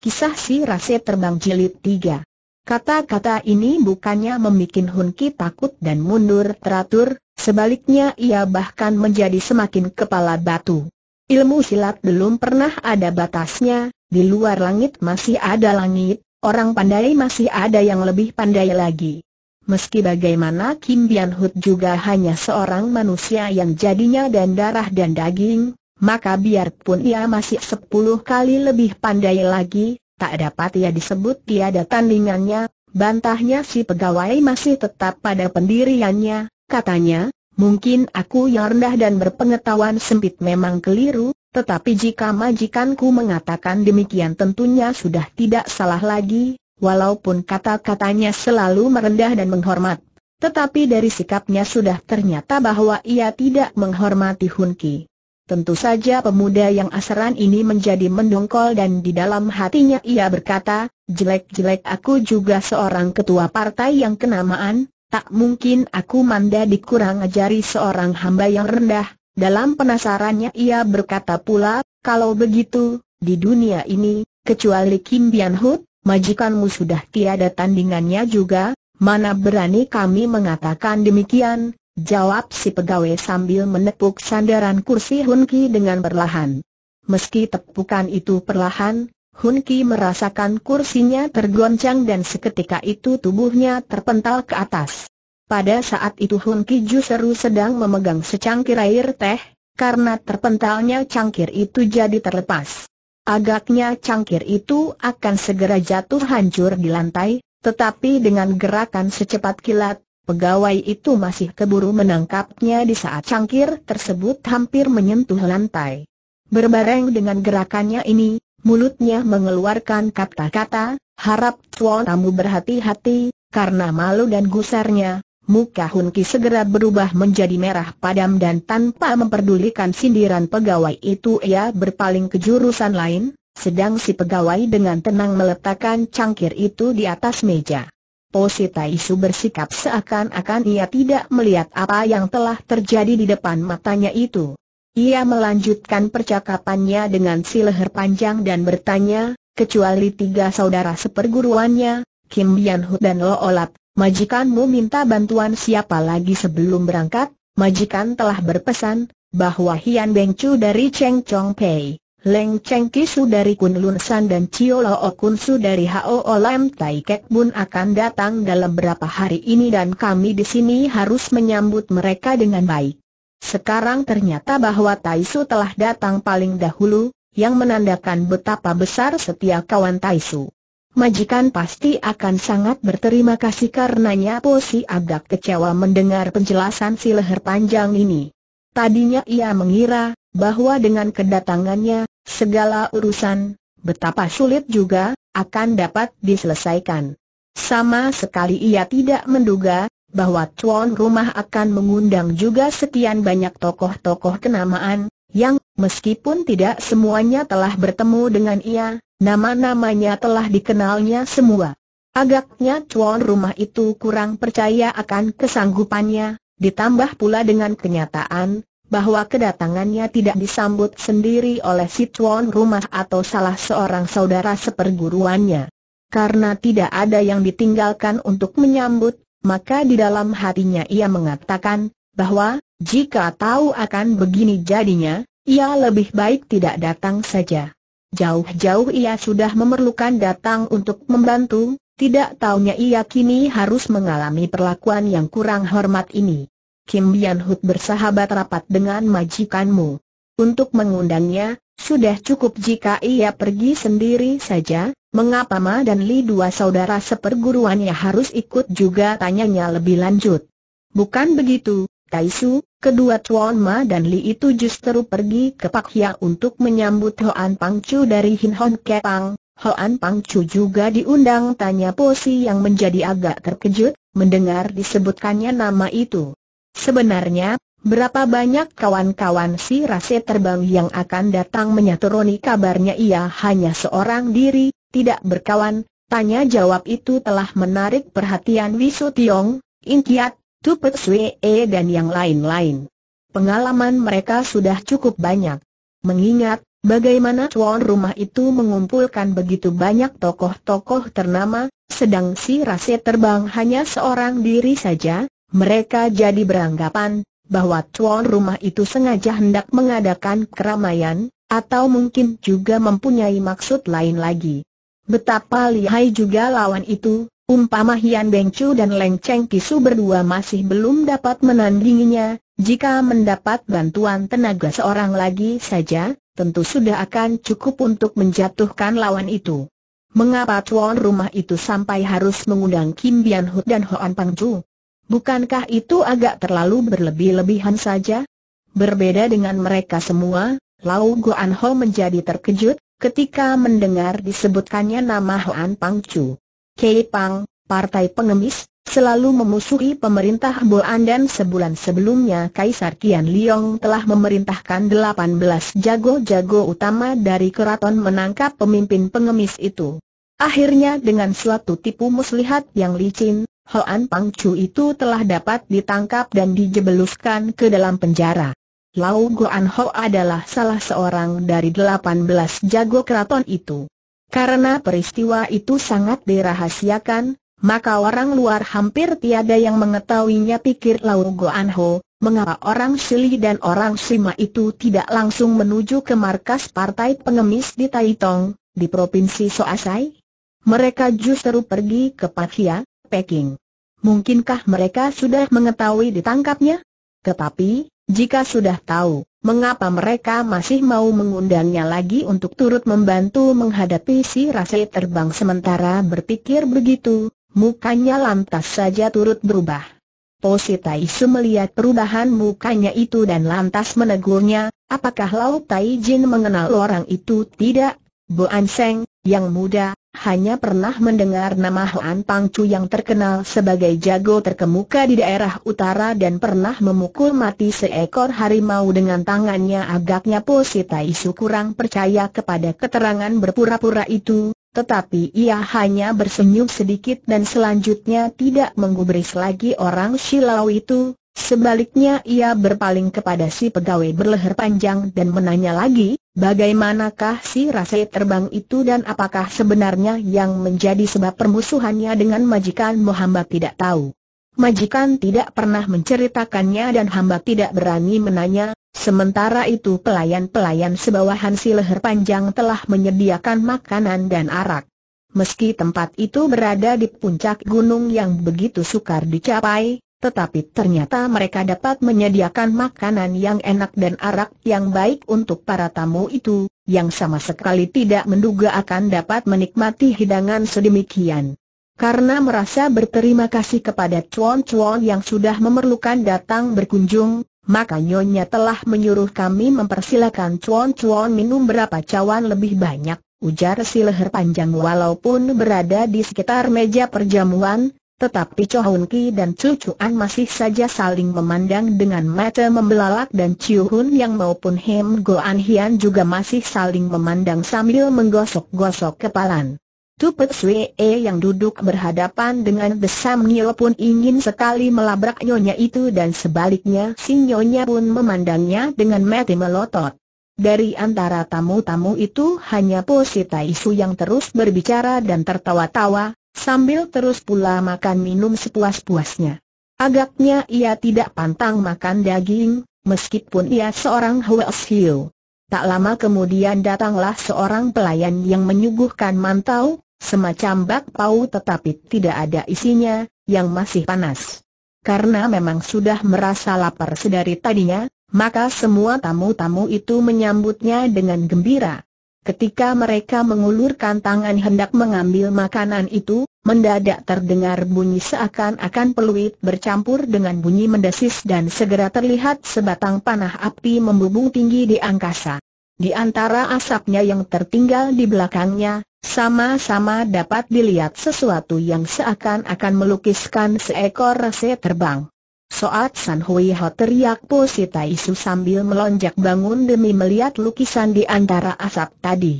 Kisah si Rase terbang jilid 3. Kata-kata ini bukannya membuat Hun Ki takut dan mundur teratur, sebaliknya ia bahkan menjadi semakin kepala batu. Ilmu silat belum pernah ada batasnya, di luar langit masih ada langit, orang pandai masih ada yang lebih pandai lagi. Meski bagaimana Kim Bian Hood juga hanya seorang manusia yang jadinya dan darah dan daging, maka biarpun ia masih 10 kali lebih pandai lagi, tak dapat ia disebut tiada tandingannya. Bantahnya si pegawai masih tetap pada pendiriannya. Katanya, mungkin aku yang rendah dan berpengetahuan sempit memang keliru, tetapi jika majikanku mengatakan demikian tentunya sudah tidak salah lagi. Walaupun kata-katanya selalu merendah dan menghormat, tetapi dari sikapnya sudah ternyata bahwa ia tidak menghormati Hun Ki. Tentu saja pemuda yang asaran ini menjadi mendongkol dan di dalam hatinya ia berkata, jelek-jelek aku juga seorang ketua partai yang kenamaan, tak mungkin aku manda dikurang ajari seorang hamba yang rendah. Dalam penasarannya ia berkata pula, kalau begitu, di dunia ini, kecuali Kim Bian Hood, majikanmu sudah tiada tandingannya juga, mana berani kami mengatakan demikian? Jawab si pegawai sambil menepuk sandaran kursi Hun Ki dengan perlahan. Meski tepukan itu perlahan, Hun Ki merasakan kursinya tergoncang dan seketika itu tubuhnya terpental ke atas. Pada saat itu Hun Ki justru sedang memegang secangkir air teh, karena terpentalnya cangkir itu jadi terlepas. Agaknya cangkir itu akan segera jatuh hancur di lantai, tetapi dengan gerakan secepat kilat, pegawai itu masih keburu menangkapnya di saat cangkir tersebut hampir menyentuh lantai. Berbareng dengan gerakannya ini, mulutnya mengeluarkan kata-kata, harap tuan tamu berhati-hati, karena malu dan gusarnya, muka Hun Ki segera berubah menjadi merah padam dan tanpa memperdulikan sindiran pegawai itu ia berpaling ke jurusan lain, sedang si pegawai dengan tenang meletakkan cangkir itu di atas meja. Po Sita Isu bersikap seakan-akan ia tidak melihat apa yang telah terjadi di depan matanya itu. Ia melanjutkan percakapannya dengan si leher panjang dan bertanya, kecuali 3 saudara seperguruannya, Kim Bian Hu dan Lo Olat, majikanmu minta bantuan siapa lagi sebelum berangkat? Majikan telah berpesan bahwa Hian Beng Cu dari Cheng Chong Pei, Leng Ceng Kisu dari Kun Lun San dan Cio Lo Okun Su dari Ho Lam Tai Kek Bun akan datang dalam beberapa hari ini dan kami di sini harus menyambut mereka dengan baik. Sekarang ternyata bahwa Tai Su telah datang paling dahulu, yang menandakan betapa besar setia kawan Tai Su. Majikan pasti akan sangat berterima kasih karenanya. Po Si agak kecewa mendengar penjelasan si leher panjang ini. Tadinya ia mengira bahwa dengan kedatangannya, segala urusan, betapa sulit juga, akan dapat diselesaikan. Sama sekali ia tidak menduga bahwa tuan rumah akan mengundang juga sekian banyak tokoh-tokoh kenamaan, yang, meskipun tidak semuanya telah bertemu dengan ia, nama-namanya telah dikenalnya semua. Agaknya tuan rumah itu kurang percaya akan kesanggupannya, ditambah pula dengan kenyataan bahwa kedatangannya tidak disambut sendiri oleh si tuan rumah atau salah seorang saudara seperguruannya. Karena tidak ada yang ditinggalkan untuk menyambut, maka di dalam hatinya ia mengatakan bahwa jika tahu akan begini jadinya, ia lebih baik tidak datang saja. Jauh-jauh ia sudah memerlukan datang untuk membantu, tidak taunya ia kini harus mengalami perlakuan yang kurang hormat ini. Kim Bian Hood bersahabat rapat dengan majikanmu. Untuk mengundangnya, sudah cukup jika ia pergi sendiri saja. Mengapa Ma dan Li 2 saudara seperguruannya harus ikut juga? Tanyanya lebih lanjut. Bukan begitu, Tai Su, kedua tuan Ma dan Li itu justru pergi ke Pakhia untuk menyambut Hoan Pang Chu dari Kei Pang. Hoan Pang Chu juga diundang, tanya Po Si yang menjadi agak terkejut mendengar disebutkannya nama itu. Sebenarnya, berapa banyak kawan-kawan si Rase Terbang yang akan datang menyaturoni kabarnya ia hanya seorang diri, tidak berkawan? Tanya jawab itu telah menarik perhatian Wisu Tiong, Inkiat, Tupet Swee dan yang lain-lain. Pengalaman mereka sudah cukup banyak. Mengingat Bagaimana tuan rumah itu mengumpulkan begitu banyak tokoh-tokoh ternama, sedang si Rase Terbang hanya seorang diri saja? Mereka jadi beranggapan bahwa tuan rumah itu sengaja hendak mengadakan keramaian, atau mungkin juga mempunyai maksud lain lagi. Betapa lihai juga lawan itu, umpama Hian Beng Cu dan Leng Ceng Kisu berdua masih belum dapat menandinginya, jika mendapat bantuan tenaga seorang lagi saja, tentu sudah akan cukup untuk menjatuhkan lawan itu. Mengapa tuan rumah itu sampai harus mengundang Kim Bian Hood dan Hoan Pang Chu? Bukankah itu agak terlalu berlebih-lebihan saja? Berbeda dengan mereka semua, Lau Goan Ho menjadi terkejut ketika mendengar disebutkannya nama Hoan Pang Chu. Kei Pang, partai pengemis, selalu memusuhi pemerintah Boan, dan sebulan sebelumnya Kaisar Kian Leong telah memerintahkan 18 jago-jago utama dari keraton menangkap pemimpin pengemis itu. Akhirnya dengan suatu tipu muslihat yang licin, Hoan Pang Chu itu telah dapat ditangkap dan dijebloskan ke dalam penjara. Lau Goan Ho adalah salah seorang dari 18 jago keraton itu. Karena peristiwa itu sangat dirahasiakan, maka orang luar hampir tiada yang mengetahuinya, pikir Lau Goan Ho. Mengapa orang Sili dan orang Sima itu tidak langsung menuju ke markas partai pengemis di Taizong, di provinsi Shaanxi? Mereka justru pergi ke Pathia, Peking. Mungkinkah mereka sudah mengetahui ditangkapnya? Tetapi, jika sudah tahu, mengapa mereka masih mau mengundangnya lagi untuk turut membantu menghadapi si Rase Terbang? Sementara berpikir begitu, mukanya lantas saja turut berubah. Po Sita Isu melihat perubahan mukanya itu dan lantas menegurnya, "Apakah Lau Taijin mengenal orang itu?" "Tidak, Boan Seng, yang muda, hanya pernah mendengar nama Hoan Pang Chu yang terkenal sebagai jago terkemuka di daerah utara dan pernah memukul mati seekor harimau dengan tangannya." Agaknya Po Sita Isu kurang percaya kepada keterangan berpura-pura itu. Tetapi ia hanya bersenyum sedikit dan selanjutnya tidak menggubris lagi orang Silau itu. Sebaliknya ia berpaling kepada si pegawai berleher panjang dan menanya lagi, bagaimanakah si Rase Terbang itu dan apakah sebenarnya yang menjadi sebab permusuhannya dengan majikan? "Hamba tidak tahu. Majikan tidak pernah menceritakannya dan hamba tidak berani menanya." Sementara itu pelayan-pelayan sebawahan si leher panjang telah menyediakan makanan dan arak. Meski tempat itu berada di puncak gunung yang begitu sukar dicapai, tetapi ternyata mereka dapat menyediakan makanan yang enak dan arak yang baik untuk para tamu itu, yang sama sekali tidak menduga akan dapat menikmati hidangan sedemikian. Karena merasa berterima kasih kepada cuan-cuan yang sudah memerlukan datang berkunjung, maka nyonya telah menyuruh kami mempersilakan cuan-cuan minum berapa cawan lebih banyak, ujar si leher panjang. Walaupun berada di sekitar meja perjamuan, tetapi Choo Hun dan Choo Chuan masih saja saling memandang dengan mata membelalak, dan Chiu Hun Yang maupun Him Goan Hian juga masih saling memandang sambil menggosok-gosok kepalan. Tupet Swee yang duduk berhadapan dengan Desam Nio pun ingin sekali melabrak nyonya itu, dan sebaliknya si nyonya pun memandangnya dengan mata melotot. Dari antara tamu-tamu itu hanya Po Sita Isu yang terus berbicara dan tertawa-tawa, sambil terus pula makan minum sepuas-puasnya. Agaknya ia tidak pantang makan daging, meskipun ia seorang Huo Shio. Tak lama kemudian datanglah seorang pelayan yang menyuguhkan mantau, semacam bakpao tetapi tidak ada isinya, yang masih panas. Karena memang sudah merasa lapar sedari tadinya, maka semua tamu-tamu itu menyambutnya dengan gembira. Ketika mereka mengulurkan tangan hendak mengambil makanan itu, mendadak terdengar bunyi seakan-akan peluit bercampur dengan bunyi mendesis, dan segera terlihat sebatang panah api membumbung tinggi di angkasa. Di antara asapnya yang tertinggal di belakangnya, sama-sama dapat dilihat sesuatu yang seakan-akan melukiskan seekor Rase Terbang. "Soat San Hui Ho!" teriak Po Sita Isu sambil melonjak bangun demi melihat lukisan di antara asap tadi.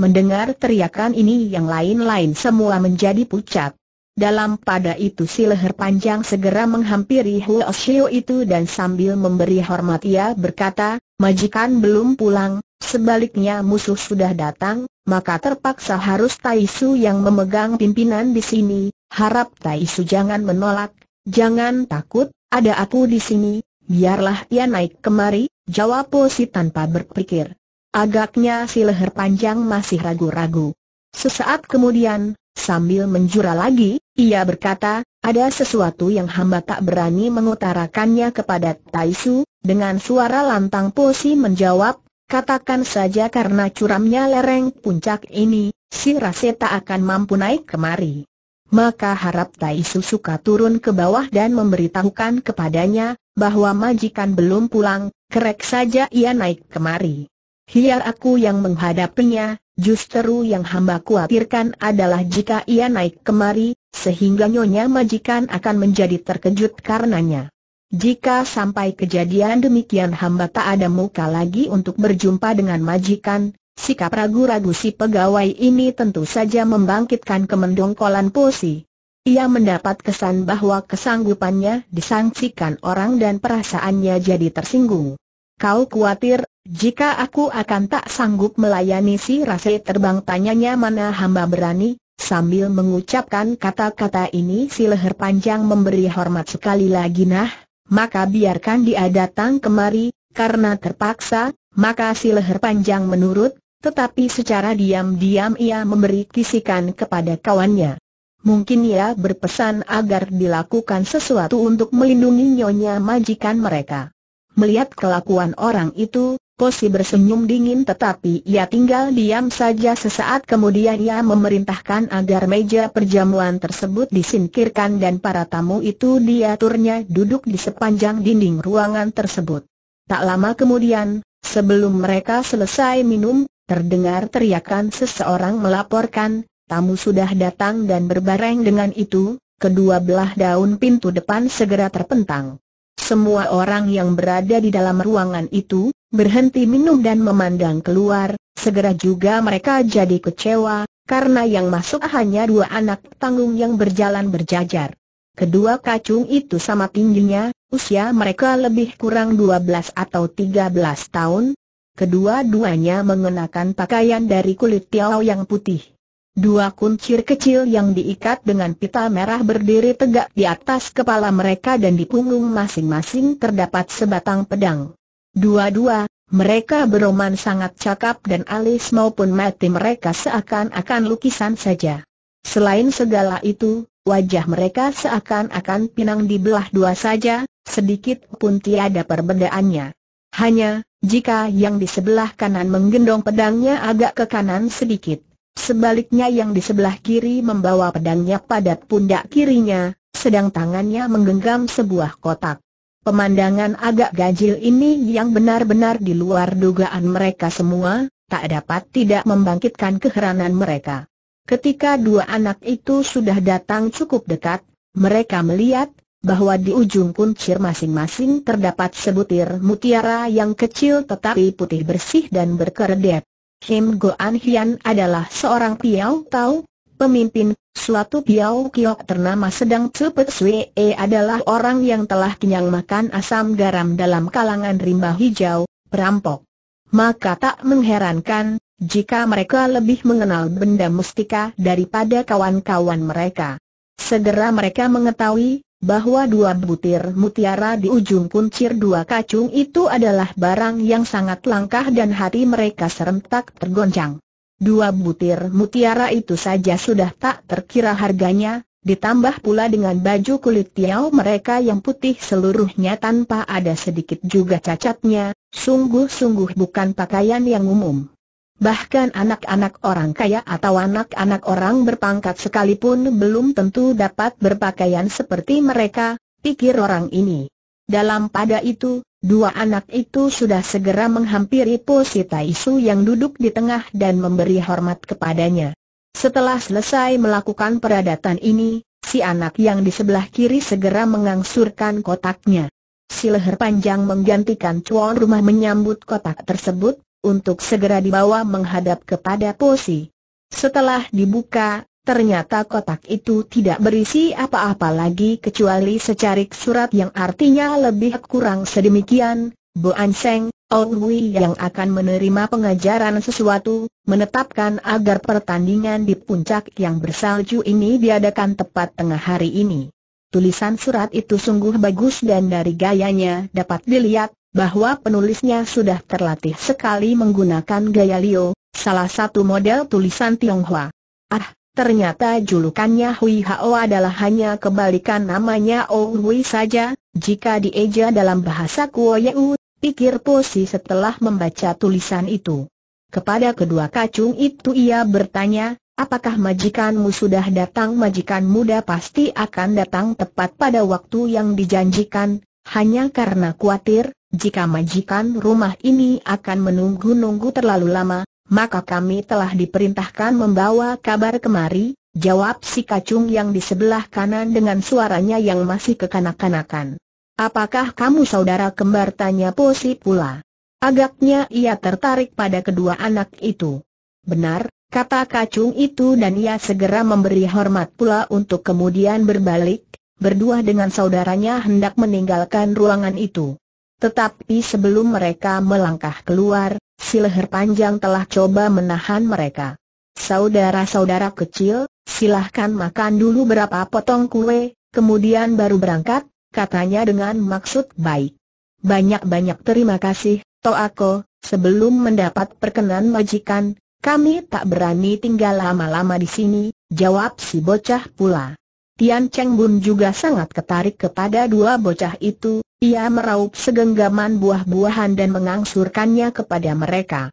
Mendengar teriakan ini, yang lain-lain semua menjadi pucat. Dalam pada itu si leher panjang segera menghampiri Huo Shio itu dan sambil memberi hormat ia berkata, majikan belum pulang, sebaliknya musuh sudah datang, maka terpaksa harus Tai Su yang memegang pimpinan di sini. Harap Tai Su jangan menolak, jangan takut, ada aku di sini, biarlah ia naik kemari, jawab Po Si tanpa berpikir. Agaknya si leher panjang masih ragu-ragu. Sesaat kemudian, sambil menjura lagi, ia berkata, ada sesuatu yang hamba tak berani mengutarakannya kepada Tai Su. Dengan suara lantang Po Si menjawab, katakan saja karena curamnya lereng puncak ini, si Rase tak akan mampu naik kemari. Maka harap Tai Su suka turun ke bawah dan memberitahukan kepadanya bahwa majikan belum pulang, kerek saja ia naik kemari. Biar aku yang menghadapinya, justru yang hamba khawatirkan adalah jika ia naik kemari, sehingga nyonya majikan akan menjadi terkejut karenanya. Jika sampai kejadian demikian hamba tak ada muka lagi untuk berjumpa dengan majikan. Sikap ragu-ragu si pegawai ini tentu saja membangkitkan kemendongkolan Po Si. Ia mendapat kesan bahwa kesanggupannya disangsikan orang dan perasaannya jadi tersinggung. Kau khawatir, jika aku akan tak sanggup melayani si Rase terbang, tanyanya, mana hamba berani? Sambil mengucapkan kata-kata ini si leher panjang memberi hormat sekali lagi. Nah, maka biarkan dia datang kemari, karena terpaksa, maka si leher panjang menurut. Tetapi secara diam-diam ia memberi kisikan kepada kawannya. Mungkin ia berpesan agar dilakukan sesuatu untuk melindungi nyonya majikan mereka. Melihat kelakuan orang itu, Po Si bersenyum dingin tetapi ia tinggal diam saja. Sesaat kemudian ia memerintahkan agar meja perjamuan tersebut disingkirkan dan para tamu itu diaturnya duduk di sepanjang dinding ruangan tersebut. Tak lama kemudian, sebelum mereka selesai minum, terdengar teriakan seseorang melaporkan, tamu sudah datang, dan berbareng dengan itu, kedua belah daun pintu depan segera terpentang. Semua orang yang berada di dalam ruangan itu berhenti minum dan memandang keluar. Segera juga mereka jadi kecewa, karena yang masuk hanya dua anak tanggung yang berjalan berjajar. Kedua kacung itu sama tingginya, usia mereka lebih kurang 12 atau 13 tahun. Kedua-duanya mengenakan pakaian dari kulit tiaw yang putih. Dua kuncir kecil yang diikat dengan pita merah berdiri tegak di atas kepala mereka dan di punggung masing-masing terdapat sebatang pedang. Dua-dua, mereka beroman sangat cakap dan alis maupun mata mereka seakan-akan lukisan saja. Selain segala itu, wajah mereka seakan-akan pinang dibelah dua saja, sedikit pun tiada perbedaannya. Hanya, jika yang di sebelah kanan menggendong pedangnya agak ke kanan sedikit, sebaliknya yang di sebelah kiri membawa pedangnya pada pundak kirinya, sedang tangannya menggenggam sebuah kotak. Pemandangan agak ganjil ini yang benar-benar di luar dugaan mereka semua, tak dapat tidak membangkitkan keheranan mereka. Ketika dua anak itu sudah datang cukup dekat, mereka melihat bahwa di ujung kuncir masing-masing terdapat sebutir mutiara yang kecil tetapi putih bersih dan berkerudung. Him Goan Hian adalah seorang piau tau, pemimpin suatu piau kiok ternama, sedang Tupet Swee adalah orang yang telah kenyang makan asam garam dalam kalangan rimba hijau, perampok. Maka tak mengherankan jika mereka lebih mengenal benda mustika daripada kawan-kawan mereka. Segera mereka mengetahui bahwa dua butir mutiara di ujung kuncir dua kacung itu adalah barang yang sangat langka dan hati mereka serentak tergoncang. Dua butir mutiara itu saja sudah tak terkira harganya, ditambah pula dengan baju kulit tiaw mereka yang putih seluruhnya tanpa ada sedikit juga cacatnya, sungguh-sungguh bukan pakaian yang umum. Bahkan anak-anak orang kaya atau anak-anak orang berpangkat sekalipun belum tentu dapat berpakaian seperti mereka, pikir orang ini. Dalam pada itu, dua anak itu sudah segera menghampiri Po Si Tai Su yang duduk di tengah dan memberi hormat kepadanya. Setelah selesai melakukan peradatan ini, si anak yang di sebelah kiri segera mengangsurkan kotaknya. Si leher panjang menggantikan tuan rumah menyambut kotak tersebut untuk segera dibawa menghadap kepada Po Si. Setelah dibuka, ternyata kotak itu tidak berisi apa-apa lagi kecuali secarik surat yang artinya lebih kurang sedemikian: Boan Seng, Onhui yang akan menerima pengajaran sesuatu, menetapkan agar pertandingan di puncak yang bersalju ini diadakan tepat tengah hari ini. Tulisan surat itu sungguh bagus dan dari gayanya dapat dilihat bahwa penulisnya sudah terlatih sekali menggunakan gaya Liu, salah satu model tulisan Tionghoa. Ah, ternyata julukannya Hui Hao adalah hanya kebalikan namanya Onhui saja, jika dieja dalam bahasa Kuoyeu, pikir Po Si setelah membaca tulisan itu. Kepada kedua kacung itu ia bertanya, apakah majikanmu sudah datang? Majikan muda pasti akan datang tepat pada waktu yang dijanjikan, hanya karena khawatir, jika majikan rumah ini akan menunggu-nunggu terlalu lama, maka kami telah diperintahkan membawa kabar kemari, jawab si kacung yang di sebelah kanan dengan suaranya yang masih kekanak-kanakan. Apakah kamu saudara kembar? Tanya Po Si pula. Agaknya ia tertarik pada kedua anak itu. Benar, kata kacung itu, dan ia segera memberi hormat pula untuk kemudian berbalik, berdua dengan saudaranya hendak meninggalkan ruangan itu. Tetapi sebelum mereka melangkah keluar, si leher panjang telah coba menahan mereka. Saudara-saudara kecil, silahkan makan dulu berapa potong kue, kemudian baru berangkat, katanya dengan maksud baik. Banyak-banyak terima kasih, Toako. Sebelum mendapat perkenan majikan, kami tak berani tinggal lama-lama di sini, jawab si bocah pula. Tian Cheng Bun juga sangat tertarik kepada dua bocah itu, ia meraup segenggaman buah-buahan dan mengangsurkannya kepada mereka.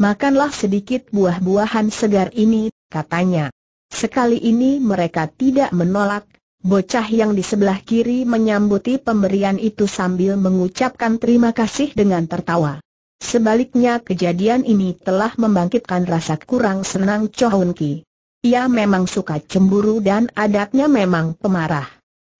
Makanlah sedikit buah-buahan segar ini, katanya. Sekali ini mereka tidak menolak. Bocah yang di sebelah kiri menyambuti pemberian itu sambil mengucapkan terima kasih dengan tertawa. Sebaliknya kejadian ini telah membangkitkan rasa kurang senang Cho Hun Ki. Ia memang suka cemburu dan adatnya memang pemarah.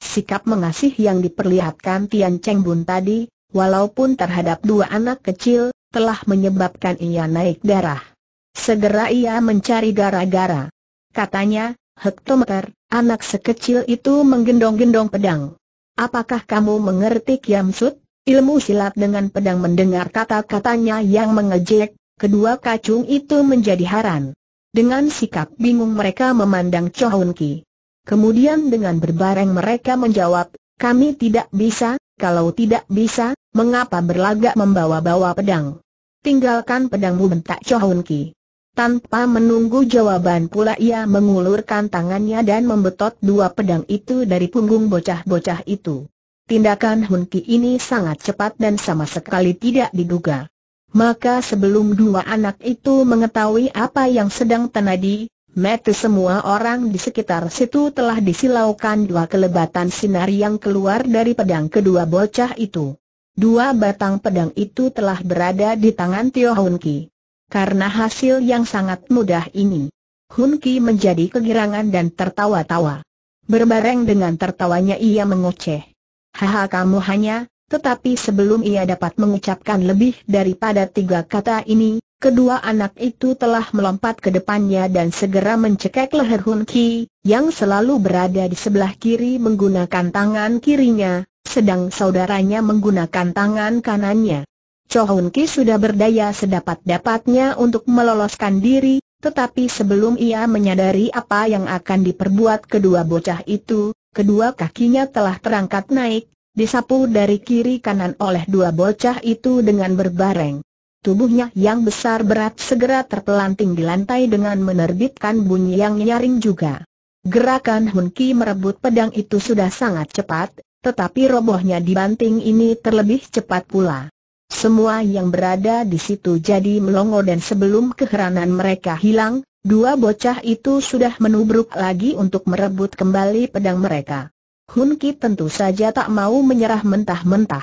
Sikap mengasihi yang diperlihatkan Tian Cheng Bun tadi, walaupun terhadap dua anak kecil, telah menyebabkan ia naik darah. Segera ia mencari gara-gara. Katanya, "Hektometer, anak sekecil itu menggendong-gendong pedang. Apakah kamu mengerti kiamsut, ilmu silat dengan pedang?" Mendengar kata-katanya yang mengejek, kedua kacung itu menjadi heran. Dengan sikap bingung mereka memandang Cho Hun Ki. Kemudian dengan berbareng mereka menjawab, "Kami tidak bisa." "Kalau tidak bisa, mengapa berlagak membawa-bawa pedang? Tinggalkan pedangmu," bentak Cho Hun Ki. Tanpa menunggu jawaban pula ia mengulurkan tangannya dan membetot dua pedang itu dari punggung bocah-bocah itu. Tindakan Hun Ki ini sangat cepat dan sama sekali tidak diduga. Maka sebelum dua anak itu mengetahui apa yang sedang terjadi, mata semua orang di sekitar situ telah disilaukan dua kelebatan sinar yang keluar dari pedang kedua bocah itu. Dua batang pedang itu telah berada di tangan Tio Hun Ki. Karena hasil yang sangat mudah ini, Hun Ki menjadi kegirangan dan tertawa-tawa. Berbareng dengan tertawanya ia mengoceh. "Haha, kamu hanya..." Tetapi sebelum ia dapat mengucapkan lebih daripada tiga kata ini, kedua anak itu telah melompat ke depannya dan segera mencekek leher Hun Ki, yang selalu berada di sebelah kiri menggunakan tangan kirinya, sedang saudaranya menggunakan tangan kanannya. Cho Hun Ki sudah berdaya sedapat-dapatnya untuk meloloskan diri, tetapi sebelum ia menyadari apa yang akan diperbuat kedua bocah itu, kedua kakinya telah terangkat naik, disapu dari kiri kanan oleh dua bocah itu dengan berbareng. Tubuhnya yang besar berat segera terpelanting di lantai dengan menerbitkan bunyi yang nyaring juga. Gerakan Hun Ki merebut pedang itu sudah sangat cepat, tetapi robohnya dibanting ini terlebih cepat pula. Semua yang berada di situ jadi melongo dan sebelum keheranan mereka hilang, dua bocah itu sudah menubruk lagi untuk merebut kembali pedang mereka. Hun Ki tentu saja tak mau menyerah mentah-mentah.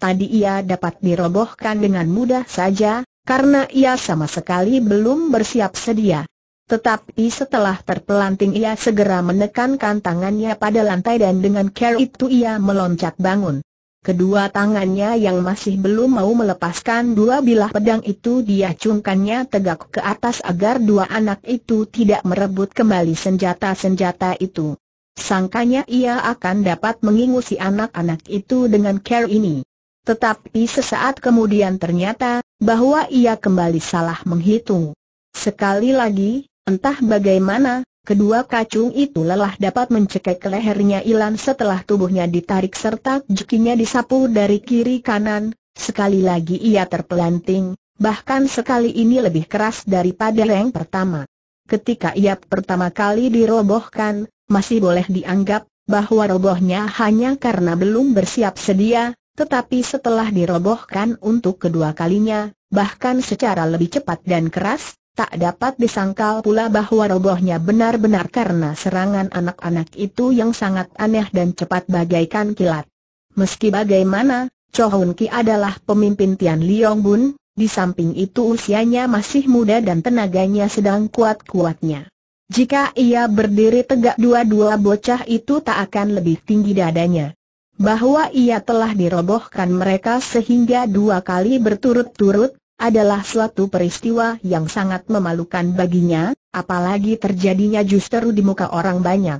Tadi ia dapat dirobohkan dengan mudah saja, karena ia sama sekali belum bersiap sedia. Tetapi setelah terpelanting ia segera menekankan tangannya pada lantai dan dengan cara itu ia meloncat bangun. Kedua tangannya yang masih belum mau melepaskan dua bilah pedang itu dia cungkannya tegak ke atas agar dua anak itu tidak merebut kembali senjata-senjata itu. Sangkanya ia akan dapat mengingusi anak-anak itu dengan cara ini. Tetapi sesaat kemudian ternyata, bahwa ia kembali salah menghitung. Sekali lagi, entah bagaimana, kedua kacung itu lelah dapat mencekik lehernya Ilan setelah tubuhnya ditarik serta jukinya disapu dari kiri kanan. Sekali lagi ia terpelanting, bahkan sekali ini lebih keras daripada yang pertama. Ketika ia pertama kali dirobohkan, masih boleh dianggap bahwa robohnya hanya karena belum bersiap sedia, tetapi setelah dirobohkan untuk kedua kalinya, bahkan secara lebih cepat dan keras, tak dapat disangkal pula bahwa robohnya benar-benar karena serangan anak-anak itu yang sangat aneh dan cepat bagaikan kilat. Meski bagaimana, Choo Hun Ki adalah pemimpin Tian Liong Bun, di samping itu usianya masih muda dan tenaganya sedang kuat-kuatnya. Jika ia berdiri tegak, dua-dua bocah itu tak akan lebih tinggi dadanya. Bahwa ia telah dirobohkan mereka sehingga dua kali berturut-turut, adalah suatu peristiwa yang sangat memalukan baginya, apalagi terjadinya justru di muka orang banyak.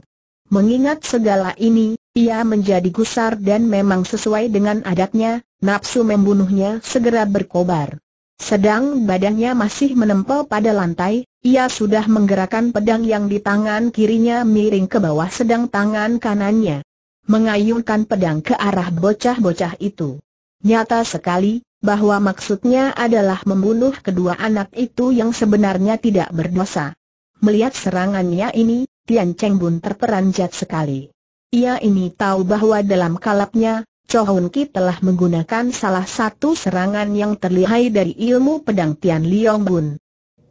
Mengingat segala ini, ia menjadi gusar dan memang sesuai dengan adatnya, nafsu membunuhnya segera berkobar. Sedang badannya masih menempel pada lantai, ia sudah menggerakkan pedang yang di tangan kirinya miring ke bawah sedang tangan kanannya mengayunkan pedang ke arah bocah-bocah itu. Nyata sekali bahwa maksudnya adalah membunuh kedua anak itu yang sebenarnya tidak berdosa. Melihat serangannya ini, Tian Cheng Bun terperanjat sekali. Ia ini tahu bahwa dalam kalapnya, Choo Hun Ki telah menggunakan salah satu serangan yang terlihai dari ilmu pedang Tian Liong Bun.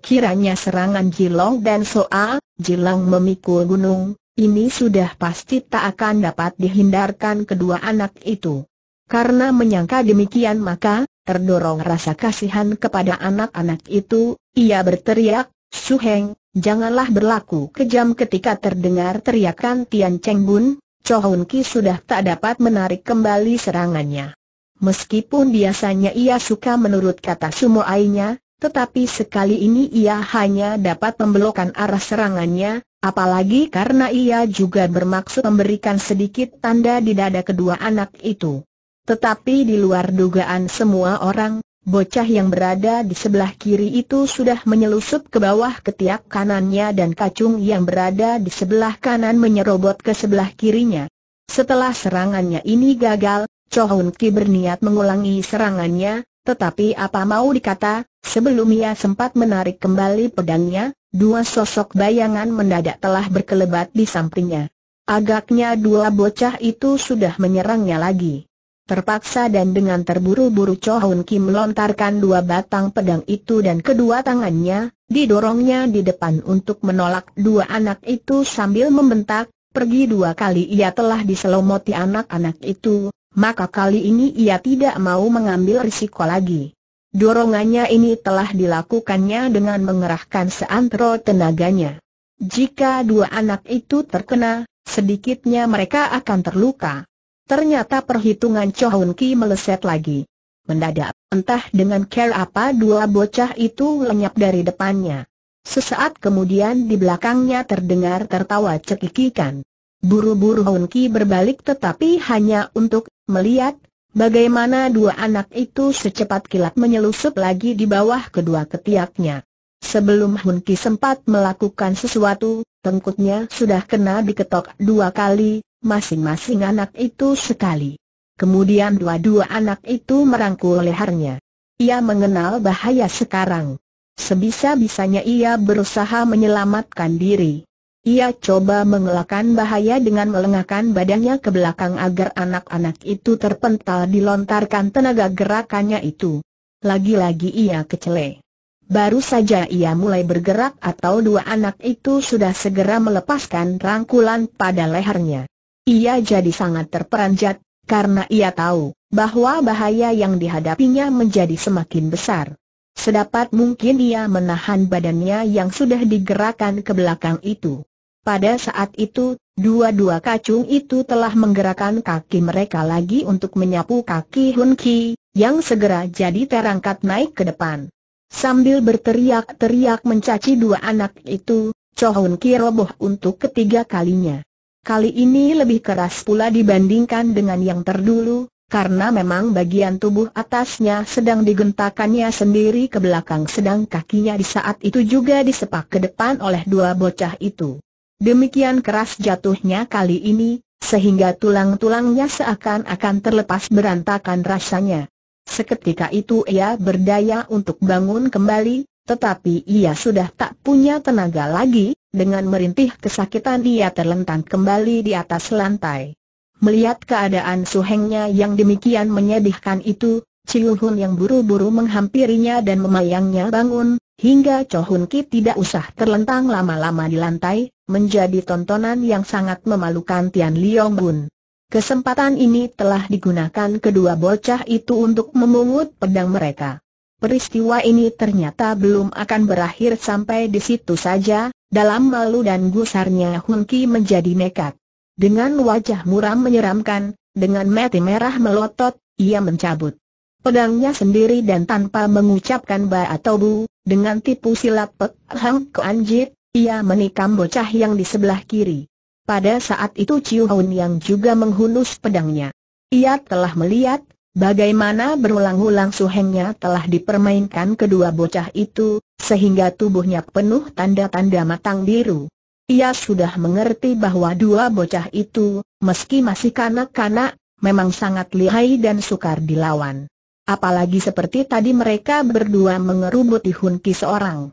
Kiranya serangan Jilong dan Soa, Jilong memikul gunung, ini sudah pasti tak akan dapat dihindarkan kedua anak itu. Karena menyangka demikian maka, terdorong rasa kasihan kepada anak-anak itu, ia berteriak, "Su Heng, janganlah berlaku kejam!" Ketika terdengar teriakan Tian Cheng Bun, Choo Hun Ki sudah tak dapat menarik kembali serangannya. Meskipun biasanya ia suka menurut kata sumoainya, tetapi sekali ini ia hanya dapat membelokkan arah serangannya, apalagi karena ia juga bermaksud memberikan sedikit tanda di dada kedua anak itu. Tetapi di luar dugaan semua orang, bocah yang berada di sebelah kiri itu sudah menyelusup ke bawah ketiak kanannya dan kacung yang berada di sebelah kanan menyerobot ke sebelah kirinya. Setelah serangannya ini gagal, Choo Hun Ki berniat mengulangi serangannya, tetapi apa mau dikata, sebelum ia sempat menarik kembali pedangnya, dua sosok bayangan mendadak telah berkelebat di sampingnya. Agaknya dua bocah itu sudah menyerangnya lagi. Terpaksa dan dengan terburu-buru Choo Hun Ki melontarkan dua batang pedang itu dan kedua tangannya didorongnya di depan untuk menolak dua anak itu sambil membentak, "Pergi!" Dua kali ia telah diselomoti anak-anak itu, maka kali ini ia tidak mau mengambil risiko lagi. Dorongannya ini telah dilakukannya dengan mengerahkan seantero tenaganya. Jika dua anak itu terkena, sedikitnya mereka akan terluka. Ternyata perhitungan Choo Hun Ki meleset lagi. Mendadak, entah dengan cara apa dua bocah itu lenyap dari depannya. Sesaat kemudian di belakangnya terdengar tertawa cekikikan. Buru-buru Hun Ki berbalik tetapi hanya untuk melihat bagaimana dua anak itu secepat kilat menyelusup lagi di bawah kedua ketiaknya. Sebelum Hun Ki sempat melakukan sesuatu, tengkutnya sudah kena diketok dua kali, masing-masing anak itu sekali. Kemudian dua-dua anak itu merangkul lehernya. Ia mengenal bahaya sekarang. Sebisa-bisanya ia berusaha menyelamatkan diri. Ia coba mengelakkan bahaya dengan melengahkan badannya ke belakang agar anak-anak itu terpental dilontarkan tenaga gerakannya itu. Lagi-lagi ia kecele. Baru saja ia mulai bergerak atau dua anak itu sudah segera melepaskan rangkulan pada lehernya. Ia jadi sangat terperanjat, karena ia tahu bahwa bahaya yang dihadapinya menjadi semakin besar. Sedapat mungkin ia menahan badannya yang sudah digerakkan ke belakang itu. Pada saat itu, dua-dua kacung itu telah menggerakkan kaki mereka lagi untuk menyapu kaki Hun Ki, yang segera jadi terangkat naik ke depan. Sambil berteriak-teriak mencaci dua anak itu, Choo Hun Ki roboh untuk ketiga kalinya. Kali ini lebih keras pula dibandingkan dengan yang terdulu, karena memang bagian tubuh atasnya sedang digentakannya sendiri ke belakang, sedang kakinya di saat itu juga disepak ke depan oleh dua bocah itu. Demikian keras jatuhnya kali ini, sehingga tulang-tulangnya seakan-akan terlepas berantakan rasanya. Seketika itu ia berdaya untuk bangun kembali, tetapi ia sudah tak punya tenaga lagi. Dengan merintih kesakitan ia terlentang kembali di atas lantai. Melihat keadaan Su Hengnya yang demikian menyedihkan itu, Chiu Hun yang buru-buru menghampirinya dan memayangnya bangun, hingga Choo Hun Ki tidak usah terlentang lama-lama di lantai, menjadi tontonan yang sangat memalukan Tian Liong Bun. Kesempatan ini telah digunakan kedua bocah itu untuk memungut pedang mereka. Peristiwa ini ternyata belum akan berakhir sampai di situ saja. Dalam malu dan gusarnya Hun Ki menjadi nekat. Dengan wajah muram menyeramkan, dengan mata merah melotot, ia mencabut pedangnya sendiri dan tanpa mengucapkan ba atau bu, dengan tipu silat Pek Hang Keanjit, ia menikam bocah yang di sebelah kiri. Pada saat itu Cio Hun Yang juga menghunus pedangnya. Ia telah melihat bagaimana berulang-ulang Su Hengnya telah dipermainkan kedua bocah itu, sehingga tubuhnya penuh tanda-tanda matang biru. Ia sudah mengerti bahwa dua bocah itu, meski masih kanak-kanak, memang sangat lihai dan sukar dilawan. Apalagi seperti tadi mereka berdua mengerubuti Hun Ki seorang.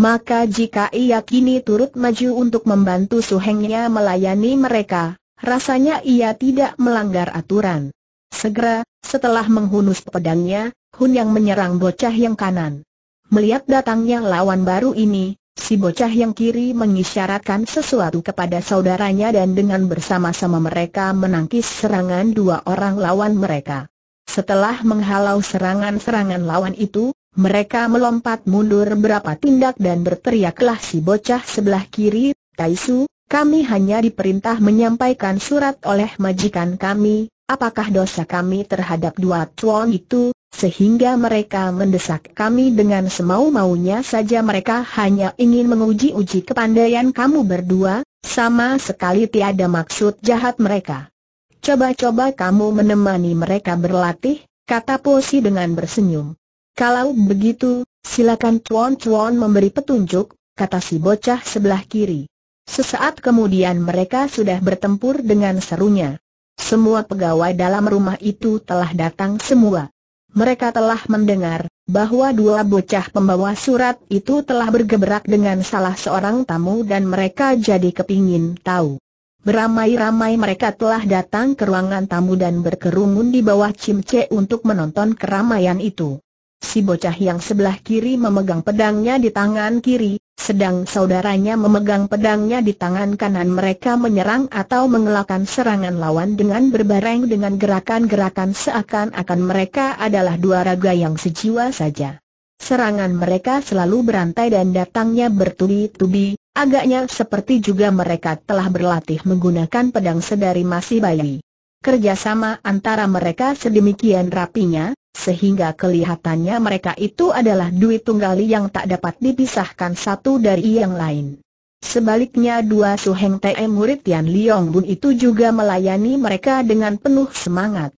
Maka jika ia kini turut maju untuk membantu Su Hengnya melayani mereka, rasanya ia tidak melanggar aturan. Segera, setelah menghunus pedangnya, Hun Yang menyerang bocah yang kanan. Melihat datangnya lawan baru ini, si bocah yang kiri mengisyaratkan sesuatu kepada saudaranya dan dengan bersama-sama mereka menangkis serangan dua orang lawan mereka. Setelah menghalau serangan-serangan lawan itu, mereka melompat mundur berapa tindak dan berteriaklah si bocah sebelah kiri, "Tai Su, kami hanya diperintah menyampaikan surat oleh majikan kami. Apakah dosa kami terhadap dua tuan itu, sehingga mereka mendesak kami dengan semau-maunya saja? Mereka hanya ingin menguji-uji kepandaian kamu berdua, sama sekali tiada maksud jahat mereka. Coba-coba kamu menemani mereka berlatih," kata Po Si dengan bersenyum. "Kalau begitu, silakan tuan-tuan memberi petunjuk," kata si bocah sebelah kiri. Sesaat kemudian mereka sudah bertempur dengan serunya. Semua pegawai dalam rumah itu telah datang semua. Mereka telah mendengar bahwa dua bocah pembawa surat itu telah bergeberak dengan salah seorang tamu dan mereka jadi kepingin tahu. Beramai-ramai mereka telah datang ke ruangan tamu dan berkerumun di bawah cimce untuk menonton keramaian itu. Si bocah yang sebelah kiri memegang pedangnya di tangan kiri, sedang saudaranya memegang pedangnya di tangan kanan. Mereka menyerang atau mengelakkan serangan lawan dengan berbareng dengan gerakan-gerakan seakan-akan mereka adalah dua raga yang sejiwa saja. Serangan mereka selalu berantai dan datangnya bertubi-tubi, agaknya seperti juga mereka telah berlatih menggunakan pedang sedari masih bayi. Kerjasama antara mereka sedemikian rapinya, sehingga kelihatannya mereka itu adalah dui tunggali yang tak dapat dipisahkan satu dari yang lain. Sebaliknya dua Su Heng Te murid Tian Liong Bun itu juga melayani mereka dengan penuh semangat.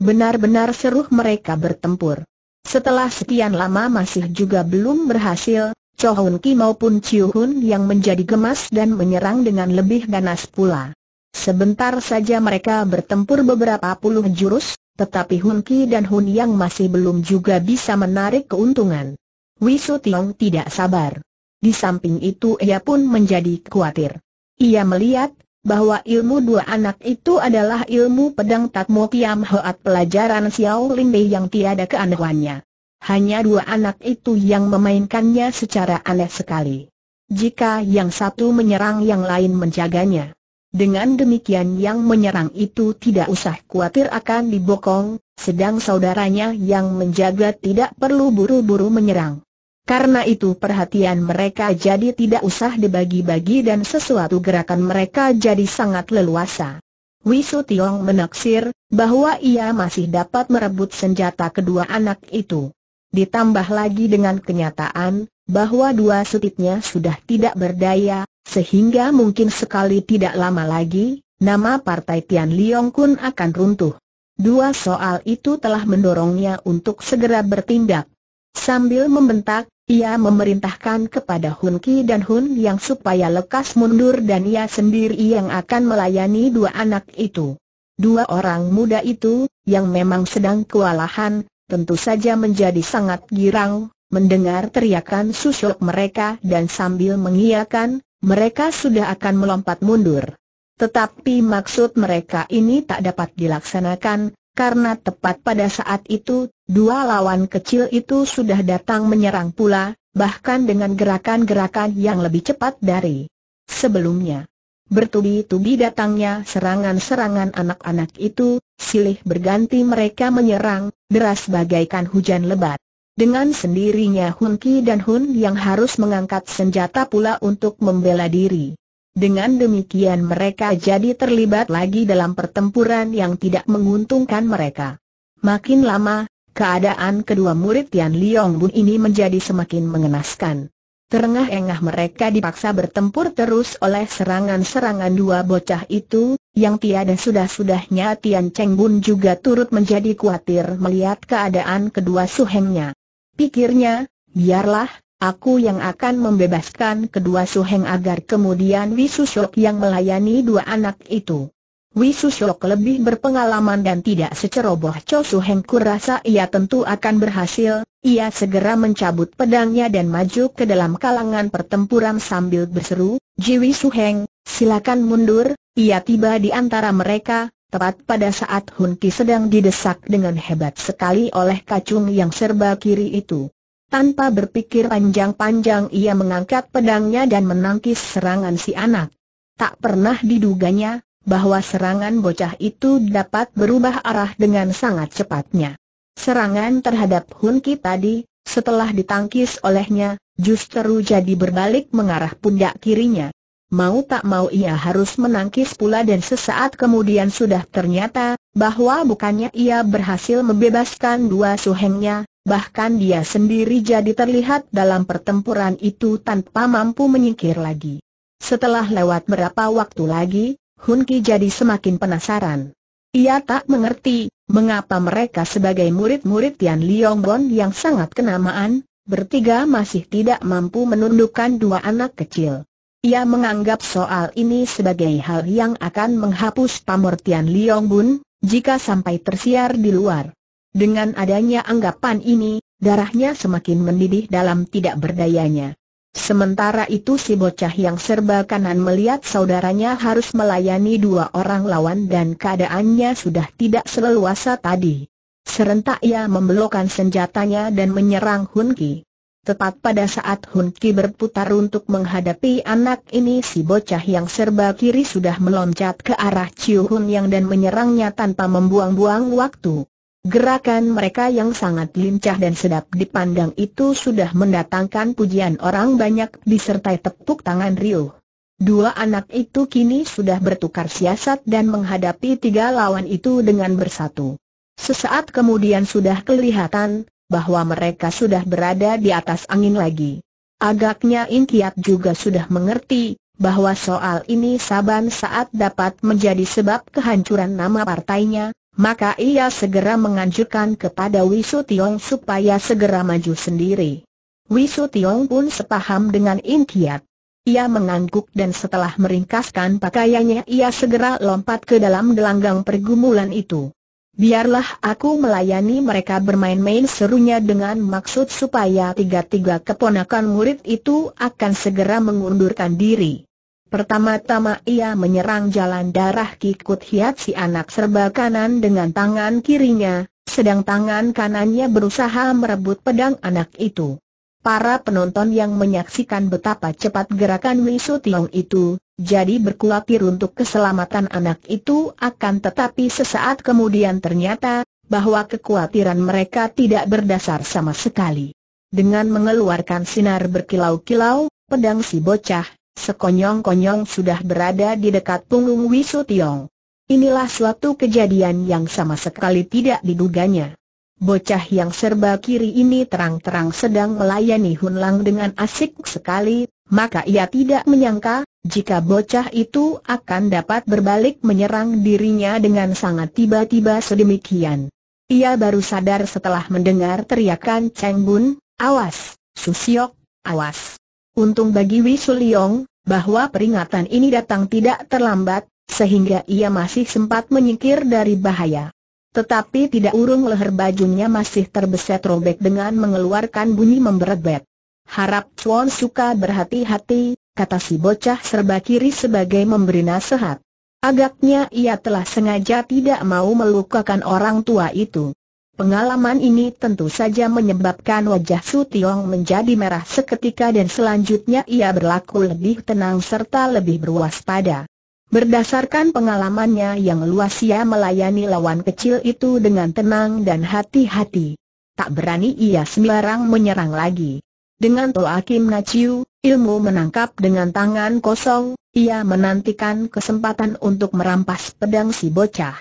Benar-benar seru mereka bertempur. Setelah sekian lama masih juga belum berhasil, Choo Hun Ki maupun Chiu Hun Yang menjadi gemas dan menyerang dengan lebih ganas pula. Sebentar saja mereka bertempur beberapa puluh jurus, tetapi Hun Ki dan Hun Yang masih belum juga bisa menarik keuntungan. Wisu Tiong tidak sabar. Di samping itu ia pun menjadi khawatir. Ia melihat bahwa ilmu dua anak itu adalah ilmu pedang Tatmo Kiam Hoat pelajaran Xiao Lingde yang tiada keanehannya. Hanya dua anak itu yang memainkannya secara aneh sekali. Jika yang satu menyerang yang lain menjaganya. Dengan demikian yang menyerang itu tidak usah khawatir akan dibokong, sedang saudaranya yang menjaga tidak perlu buru-buru menyerang. Karena itu perhatian mereka jadi tidak usah dibagi-bagi dan sesuatu gerakan mereka jadi sangat leluasa. Wisu Tiong menaksir bahwa ia masih dapat merebut senjata kedua anak itu. Ditambah lagi dengan kenyataan bahwa dua sutitnya sudah tidak berdaya, sehingga mungkin sekali tidak lama lagi, nama partai Tian Liong Kun akan runtuh. Dua soal itu telah mendorongnya untuk segera bertindak. Sambil membentak, ia memerintahkan kepada Hun Ki dan Hun Yang supaya lekas mundur dan ia sendiri yang akan melayani dua anak itu. Dua orang muda itu, yang memang sedang kewalahan, tentu saja menjadi sangat girang, mendengar teriakan Su Syok mereka dan sambil mengiyakan, mereka sudah akan melompat mundur. Tetapi maksud mereka ini tak dapat dilaksanakan, karena tepat pada saat itu, dua lawan kecil itu sudah datang menyerang pula, bahkan dengan gerakan-gerakan yang lebih cepat dari sebelumnya. Bertubi-tubi datangnya serangan-serangan anak-anak itu, silih berganti mereka menyerang, deras bagaikan hujan lebat. Dengan sendirinya Hun Ki dan Hun Yang harus mengangkat senjata pula untuk membela diri. Dengan demikian mereka jadi terlibat lagi dalam pertempuran yang tidak menguntungkan mereka. Makin lama, keadaan kedua murid Tian Liong Bun ini menjadi semakin mengenaskan. Terengah-engah mereka dipaksa bertempur terus oleh serangan-serangan dua bocah itu, yang tiada sudah-sudahnya. Tian Cheng Bun juga turut menjadi khawatir melihat keadaan kedua suhengnya. Pikirnya, biarlah, aku yang akan membebaskan kedua suheng agar kemudian Wisu Syok yang melayani dua anak itu. Wisu Syok lebih berpengalaman dan tidak seceroboh Cho Suheng, kurasa ia tentu akan berhasil. Ia segera mencabut pedangnya dan maju ke dalam kalangan pertempuran sambil berseru, "Jiwi Suheng, silakan mundur." Ia tiba di antara mereka, tepat pada saat Hun Ki sedang didesak dengan hebat sekali oleh kacung yang serba kiri itu. Tanpa berpikir panjang-panjang ia mengangkat pedangnya dan menangkis serangan si anak. Tak pernah diduganya bahwa serangan bocah itu dapat berubah arah dengan sangat cepatnya. Serangan terhadap Hun Ki tadi, setelah ditangkis olehnya, justru jadi berbalik mengarah pundak kirinya. Mau tak mau ia harus menangkis pula dan sesaat kemudian sudah ternyata bahwa bukannya ia berhasil membebaskan dua suhengnya, bahkan dia sendiri jadi terlihat dalam pertempuran itu tanpa mampu menyingkir lagi. Setelah lewat berapa waktu lagi, Hun Ki jadi semakin penasaran. Ia tak mengerti mengapa mereka sebagai murid-murid Tian Liong Bun yang sangat kenamaan, bertiga masih tidak mampu menundukkan dua anak kecil. Ia menganggap soal ini sebagai hal yang akan menghapus pamor Tian Liong Bun, jika sampai tersiar di luar. Dengan adanya anggapan ini, darahnya semakin mendidih dalam tidak berdayanya. Sementara itu si bocah yang serba kanan melihat saudaranya harus melayani dua orang lawan dan keadaannya sudah tidak seleluasa tadi. Serentak ia membelokkan senjatanya dan menyerang Hun Ki. Tepat pada saat Hun Ki berputar untuk menghadapi anak ini, si bocah yang serba kiri sudah meloncat ke arah Chiu Hun Yang dan menyerangnya tanpa membuang-buang waktu. Gerakan mereka yang sangat lincah dan sedap dipandang itu sudah mendatangkan pujian orang banyak disertai tepuk tangan riuh. Dua anak itu kini sudah bertukar siasat dan menghadapi tiga lawan itu dengan bersatu. Sesaat kemudian sudah kelihatan bahwa mereka sudah berada di atas angin lagi. Agaknya Inkiat juga sudah mengerti bahwa soal ini saban saat dapat menjadi sebab kehancuran nama partainya. Maka ia segera menganjurkan kepada Wisu Tiong supaya segera maju sendiri. Wisu Tiong pun sepaham dengan Inkiat. Ia mengangguk dan setelah meringkaskan pakaiannya ia segera lompat ke dalam gelanggang pergumulan itu. "Biarlah aku melayani mereka bermain-main," serunya dengan maksud supaya tiga-tiga keponakan murid itu akan segera mengundurkan diri. Pertama-tama ia menyerang jalan darah kikut hiat si anak serba kanan dengan tangan kirinya, sedang tangan kanannya berusaha merebut pedang anak itu. Para penonton yang menyaksikan betapa cepat gerakan Wisu Tiong itu, jadi berkhawatir untuk keselamatan anak itu, akan tetapi sesaat kemudian ternyata bahwa kekhawatiran mereka tidak berdasar sama sekali. Dengan mengeluarkan sinar berkilau-kilau, pedang si bocah sekonyong-konyong sudah berada di dekat punggung Wisu Tiong. Inilah suatu kejadian yang sama sekali tidak diduganya. Bocah yang serba kiri ini terang-terang sedang melayani Hun Lang dengan asik sekali, maka ia tidak menyangka jika bocah itu akan dapat berbalik menyerang dirinya dengan sangat tiba-tiba sedemikian. Ia baru sadar setelah mendengar teriakan Cheng Bun, "Awas, Su Syok, awas." Untung bagi Wisu Tiong bahwa peringatan ini datang tidak terlambat, sehingga ia masih sempat menyingkir dari bahaya. Tetapi tidak urung leher bajunya masih terbeset robek dengan mengeluarkan bunyi memberebet. "Harap Chuan suka berhati-hati," kata si bocah serba kiri sebagai memberi nasihat. Agaknya ia telah sengaja tidak mau melukakan orang tua itu. Pengalaman ini tentu saja menyebabkan wajah Su Tiong menjadi merah seketika dan selanjutnya ia berlaku lebih tenang serta lebih berwaspada. Berdasarkan pengalamannya yang luas ia melayani lawan kecil itu dengan tenang dan hati-hati. Tak berani ia sembarang menyerang lagi. Dengan Toa Kim Na Chiu, ilmu menangkap dengan tangan kosong, ia menantikan kesempatan untuk merampas pedang si bocah.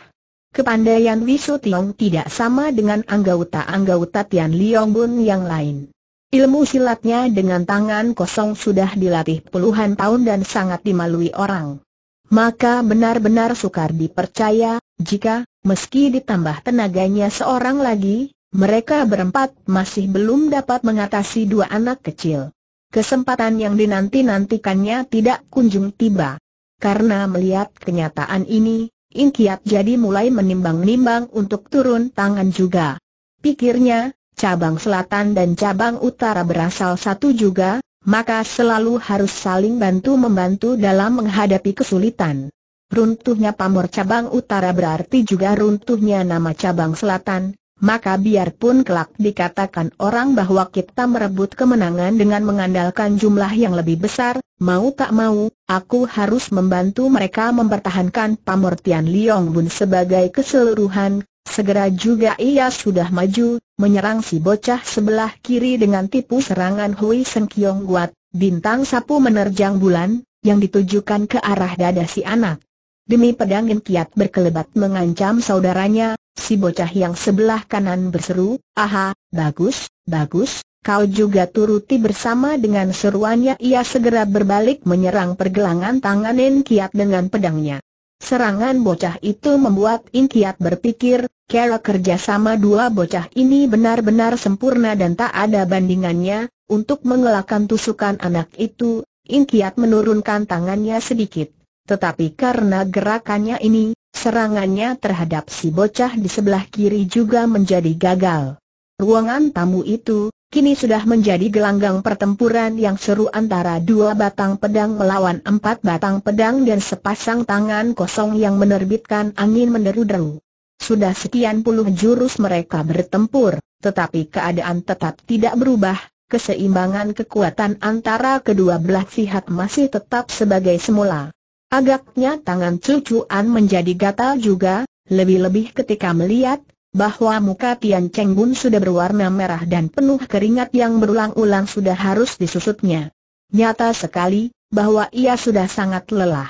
Kepandaian Wisu Tiong tidak sama dengan anggota-anggota Tian Liong Bun yang lain. Ilmu silatnya dengan tangan kosong sudah dilatih puluhan tahun dan sangat dimalui orang. Maka benar-benar sukar dipercaya, jika, meski ditambah tenaganya seorang lagi, mereka berempat masih belum dapat mengatasi dua anak kecil. Kesempatan yang dinanti-nantikannya tidak kunjung tiba. Karena melihat kenyataan ini, Inkiat jadi mulai menimbang-nimbang untuk turun tangan juga. Pikirnya, cabang selatan dan cabang utara berasal satu juga, maka selalu harus saling bantu-membantu dalam menghadapi kesulitan. Runtuhnya pamor cabang utara berarti juga runtuhnya nama cabang selatan, maka biarpun kelak dikatakan orang bahwa kita merebut kemenangan dengan mengandalkan jumlah yang lebih besar, mau tak mau, aku harus membantu mereka mempertahankan pamor Tian Liong Bun sebagai keseluruhan. Segera juga ia sudah maju, menyerang si bocah sebelah kiri dengan tipu serangan Hui Seng Kiong Guat, bintang sapu menerjang bulan, yang ditujukan ke arah dada si anak. Demi pedang Inkiat berkelebat mengancam saudaranya, si bocah yang sebelah kanan berseru, "Aha, bagus, bagus, kau juga turuti." Bersama dengan seruannya ia segera berbalik menyerang pergelangan tangan Inkiat dengan pedangnya. Serangan bocah itu membuat Inkiat berpikir, cara kerjasama dua bocah ini benar-benar sempurna dan tak ada bandingannya. Untuk mengelakkan tusukan anak itu, Inkiat menurunkan tangannya sedikit. Tetapi karena gerakannya ini, serangannya terhadap si bocah di sebelah kiri juga menjadi gagal. Ruangan tamu itu kini sudah menjadi gelanggang pertempuran yang seru antara dua batang pedang melawan empat batang pedang dan sepasang tangan kosong yang menerbitkan angin menderu-deru. Sudah sekian puluh jurus mereka bertempur, tetapi keadaan tetap tidak berubah, keseimbangan kekuatan antara kedua belah pihak masih tetap sebagai semula. Agaknya tangan Choo Chuan menjadi gatal juga, lebih-lebih ketika melihat bahwa muka Tian Cheng Bun sudah berwarna merah dan penuh keringat yang berulang-ulang sudah harus disusutnya. Nyata sekali, bahwa ia sudah sangat lelah.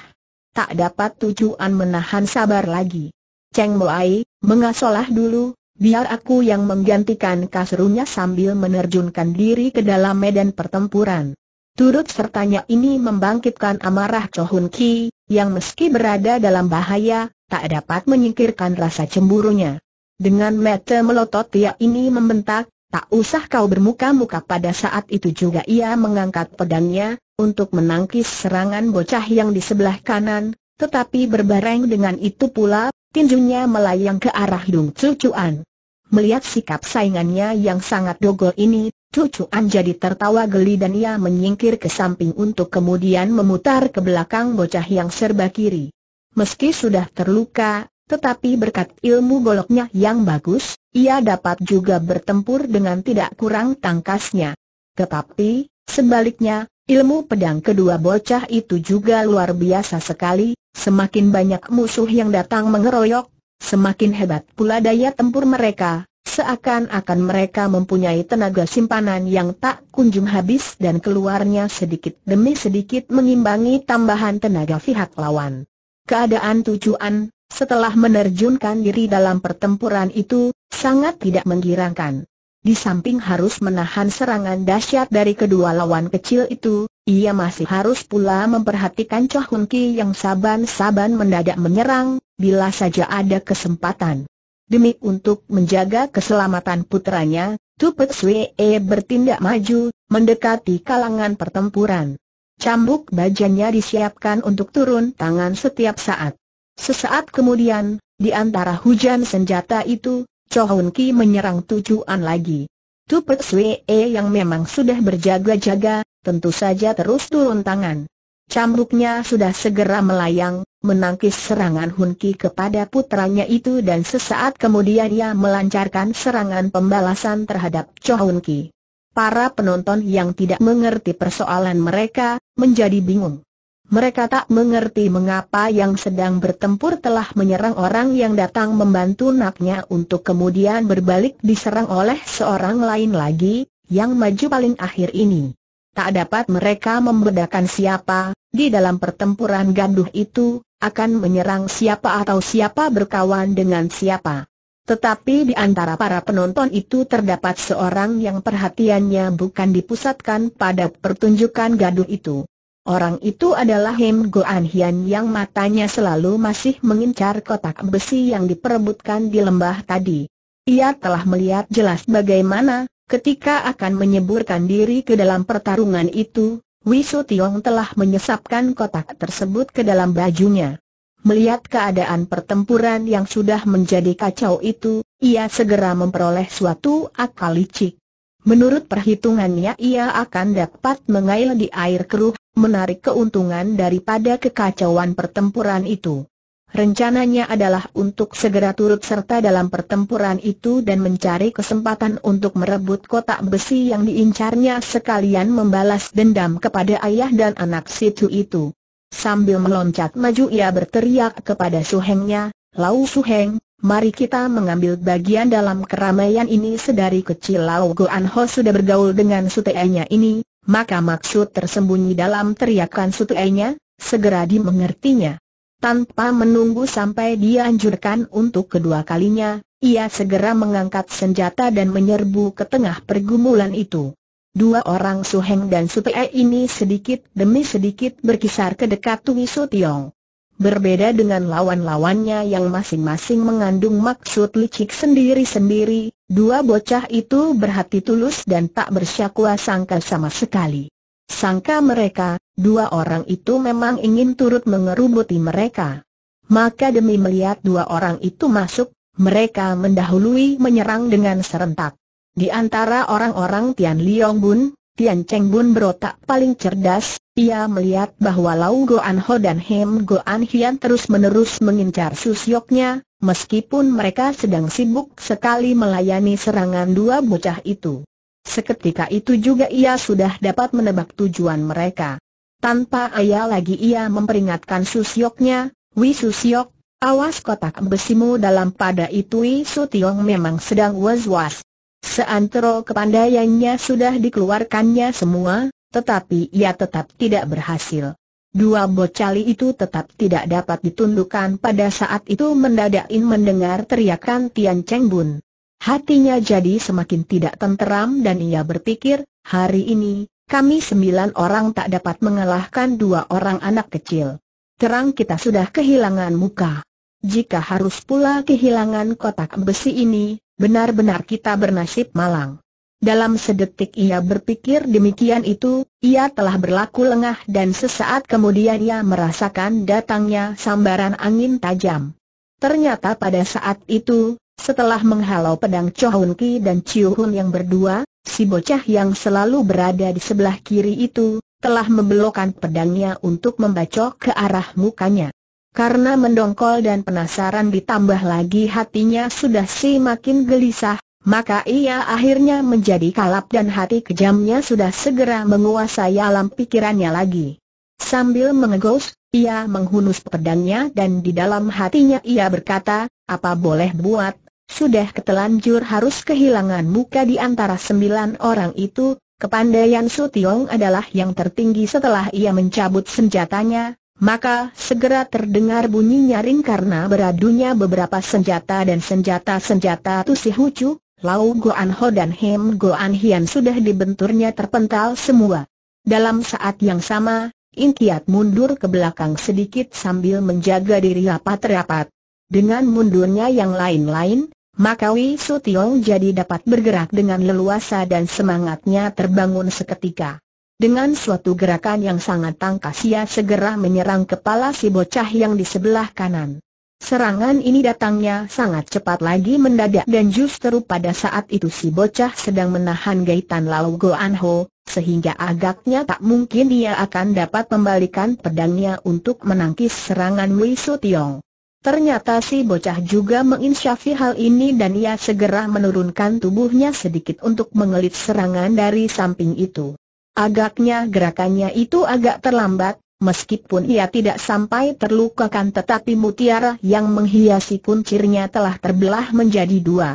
Tak dapat tujuan menahan sabar lagi. "Cheng Boai, mengasolah dulu, biar aku yang menggantikan," kasurunya sambil menerjunkan diri ke dalam medan pertempuran. Turut sertanya ini membangkitkan amarah Cho Hun Ki, yang meski berada dalam bahaya, tak dapat menyingkirkan rasa cemburunya. Dengan mata melotot ia ini membentak, "Tak usah kau bermuka-muka." Pada saat itu juga ia mengangkat pedangnya, untuk menangkis serangan bocah yang di sebelah kanan, tetapi berbareng dengan itu pula, tinjunya melayang ke arah hidung Choo Chuan. Melihat sikap saingannya yang sangat dogol ini, Choo Chuan jadi tertawa geli dan ia menyingkir ke samping untuk kemudian memutar ke belakang bocah yang serba kiri. Meski sudah terluka, tetapi berkat ilmu goloknya yang bagus, ia dapat juga bertempur dengan tidak kurang tangkasnya. Tetapi, sebaliknya, ilmu pedang kedua bocah itu juga luar biasa sekali. Semakin banyak musuh yang datang mengeroyok, semakin hebat pula daya tempur mereka. Seakan-akan mereka mempunyai tenaga simpanan yang tak kunjung habis dan keluarnya sedikit demi sedikit mengimbangi tambahan tenaga pihak lawan. Keadaan tujuan setelah menerjunkan diri dalam pertempuran itu, sangat tidak menggirangkan. Di samping harus menahan serangan dahsyat dari kedua lawan kecil itu, ia masih harus pula memperhatikan Cho Hun Ki yang saban-saban mendadak menyerang, bila saja ada kesempatan. Demi untuk menjaga keselamatan putranya, Tupet Swee bertindak maju, mendekati kalangan pertempuran. Cambuk bajanya disiapkan untuk turun tangan setiap saat. Sesaat kemudian, di antara hujan senjata itu, Cho Hun Ki menyerang tujuan lagi. Tupet Swee yang memang sudah berjaga-jaga, tentu saja terus turun tangan. Cambuknya sudah segera melayang, menangkis serangan Hun Ki kepada putranya itu dan sesaat kemudian ia melancarkan serangan pembalasan terhadap Cho Hun Ki. Para penonton yang tidak mengerti persoalan mereka, menjadi bingung. Mereka tak mengerti mengapa yang sedang bertempur telah menyerang orang yang datang membantu naknya untuk kemudian berbalik diserang oleh seorang lain lagi, yang maju paling akhir ini. Tak dapat mereka membedakan siapa, di dalam pertempuran gaduh itu, akan menyerang siapa atau siapa berkawan dengan siapa. Tetapi di antara para penonton itu terdapat seorang yang perhatiannya bukan dipusatkan pada pertunjukan gaduh itu. Orang itu adalah Him Goan Hian yang matanya selalu masih mengincar kotak besi yang diperebutkan di lembah tadi. Ia telah melihat jelas bagaimana, ketika akan menyeburkan diri ke dalam pertarungan itu, Wisu Tiong telah menyesapkan kotak tersebut ke dalam bajunya. Melihat keadaan pertempuran yang sudah menjadi kacau itu, ia segera memperoleh suatu akal licik. Menurut perhitungannya ia akan dapat mengail di air keruh, menarik keuntungan daripada kekacauan pertempuran itu. Rencananya adalah untuk segera turut serta dalam pertempuran itu dan mencari kesempatan untuk merebut kotak besi yang diincarnya sekalian membalas dendam kepada ayah dan anak situ itu. Sambil meloncat maju ia berteriak kepada Su Hengnya, "Lau Su Heng, mari kita mengambil bagian dalam keramaian ini." Sedari kecil Lau Goan Ho sudah bergaul dengan sutenya ini, maka maksud tersembunyi dalam teriakan sutenya segera dimengertinya. Tanpa menunggu sampai dianjurkan untuk kedua kalinya, ia segera mengangkat senjata dan menyerbu ke tengah pergumulan itu. Dua orang Su Heng dan sutenya ini sedikit demi sedikit berkisar ke dekat Wisu Tiong. Berbeda dengan lawan-lawannya yang masing-masing mengandung maksud licik sendiri-sendiri, dua bocah itu berhati tulus dan tak bersyakwa sangka sama sekali. Sangka mereka, dua orang itu memang ingin turut mengerubuti mereka. Maka demi melihat dua orang itu masuk, mereka mendahului menyerang dengan serentak. Di antara orang-orang Tian Liong Bun, Tian Cheng Bun berotak paling cerdas, ia melihat bahwa Lau Goan Ho dan Him Goan Hian terus-menerus mengincar susyoknya, meskipun mereka sedang sibuk sekali melayani serangan dua bocah itu. Seketika itu juga ia sudah dapat menebak tujuan mereka. Tanpa ayal lagi ia memperingatkan susyoknya, "Wisu Syok, awas kotak besimu dalam pada itu." Wisu Tiong memang sedang was-was. Seantero kepandaiannya sudah dikeluarkannya semua, tetapi ia tetap tidak berhasil. Dua bocali itu tetap tidak dapat ditundukkan pada saat itu. Mendadak mendengar teriakan Tian Cheng Bun, hatinya jadi semakin tidak tenteram dan ia berpikir, "Hari ini, kami 9 orang tak dapat mengalahkan 2 orang anak kecil. Terang kita sudah kehilangan muka. Jika harus pula kehilangan kotak besi ini, benar-benar kita bernasib malang." Dalam sedetik ia berpikir demikian itu, ia telah berlaku lengah dan sesaat kemudian ia merasakan datangnya sambaran angin tajam. Ternyata pada saat itu, setelah menghalau pedang Cho Hun Ki dan Chiu Hun yang berdua, si bocah yang selalu berada di sebelah kiri itu, telah membelokkan pedangnya untuk membacok ke arah mukanya. Karena mendongkol dan penasaran ditambah lagi hatinya sudah semakin gelisah, maka ia akhirnya menjadi kalap dan hati kejamnya sudah segera menguasai alam pikirannya lagi. Sambil mengegos, ia menghunus pedangnya dan di dalam hatinya ia berkata, "Apa boleh buat, sudah ketelanjur harus kehilangan muka." Di antara 9 orang itu, kepandaian Su Tiong adalah yang tertinggi. Setelah ia mencabut senjatanya, maka segera terdengar bunyi nyaring karena beradunya beberapa senjata dan senjata-senjata Tusi Hucu, Lau Goan Ho dan Him Goan Hian sudah dibenturnya terpental semua. Dalam saat yang sama, Inkiat mundur ke belakang sedikit sambil menjaga diri rapat-rapat. Dengan mundurnya yang lain-lain, maka Wisu Tiong jadi dapat bergerak dengan leluasa dan semangatnya terbangun seketika. Dengan suatu gerakan yang sangat tangkas ia segera menyerang kepala si bocah yang di sebelah kanan. Serangan ini datangnya sangat cepat lagi mendadak dan justru pada saat itu si bocah sedang menahan gaitan Lau Goan Ho, sehingga agaknya tak mungkin ia akan dapat membalikan pedangnya untuk menangkis serangan Wisu Tiong. Ternyata si bocah juga menginsyafi hal ini dan ia segera menurunkan tubuhnya sedikit untuk mengelit serangan dari samping itu. Agaknya gerakannya itu agak terlambat, meskipun ia tidak sampai terlukakan tetapi mutiara yang menghiasi kuncirnya telah terbelah menjadi dua.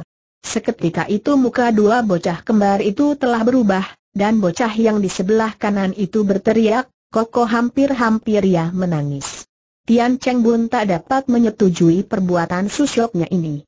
Seketika itu muka dua bocah kembar itu telah berubah, dan bocah yang di sebelah kanan itu berteriak, "Koko!" Hampir-hampir ia menangis. Tian Cheng Bun tak dapat menyetujui perbuatan Su Syoknya ini.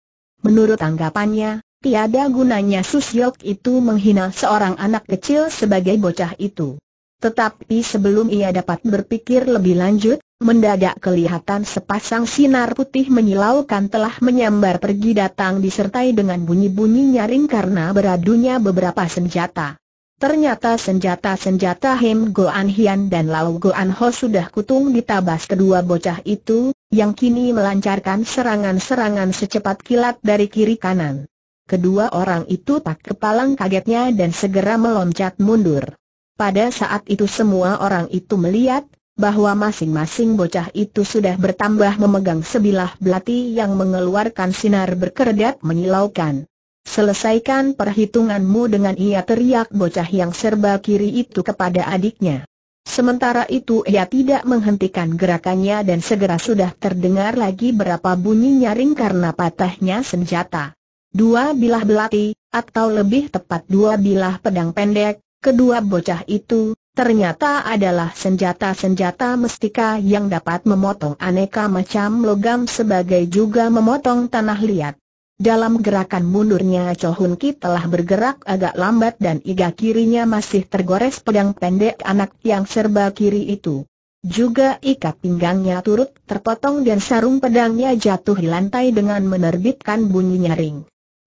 Menurut anggapannya, tiada gunanya Su Syok itu menghina seorang anak kecil sebagai bocah itu. Tetapi sebelum ia dapat berpikir lebih lanjut, mendadak kelihatan sepasang sinar putih menyilaukan telah menyambar pergi datang disertai dengan bunyi-bunyi nyaring karena beradunya beberapa senjata. Ternyata senjata-senjata Him Goan Hian dan Lau Goan Ho sudah kutung ditabas kedua bocah itu, yang kini melancarkan serangan-serangan secepat kilat dari kiri kanan. Kedua orang itu tak kepalang kagetnya dan segera meloncat mundur. Pada saat itu semua orang itu melihat bahwa masing-masing bocah itu sudah bertambah memegang sebilah belati yang mengeluarkan sinar berkerdat menyilaukan. "Selesaikan perhitunganmu dengan ia," teriak bocah yang serba kiri itu kepada adiknya. Sementara itu ia tidak menghentikan gerakannya dan segera sudah terdengar lagi berapa bunyi nyaring karena patahnya senjata. Dua bilah belati, atau lebih tepat dua bilah pedang pendek, kedua bocah itu, ternyata adalah senjata-senjata mestika yang dapat memotong aneka macam logam sebagai juga memotong tanah liat. Dalam gerakan mundurnya Cho Hun Ki telah bergerak agak lambat dan iga kirinya masih tergores pedang pendek anak yang serba kiri itu. Juga ikat pinggangnya turut terpotong dan sarung pedangnya jatuh di lantai dengan menerbitkan bunyi nyaring.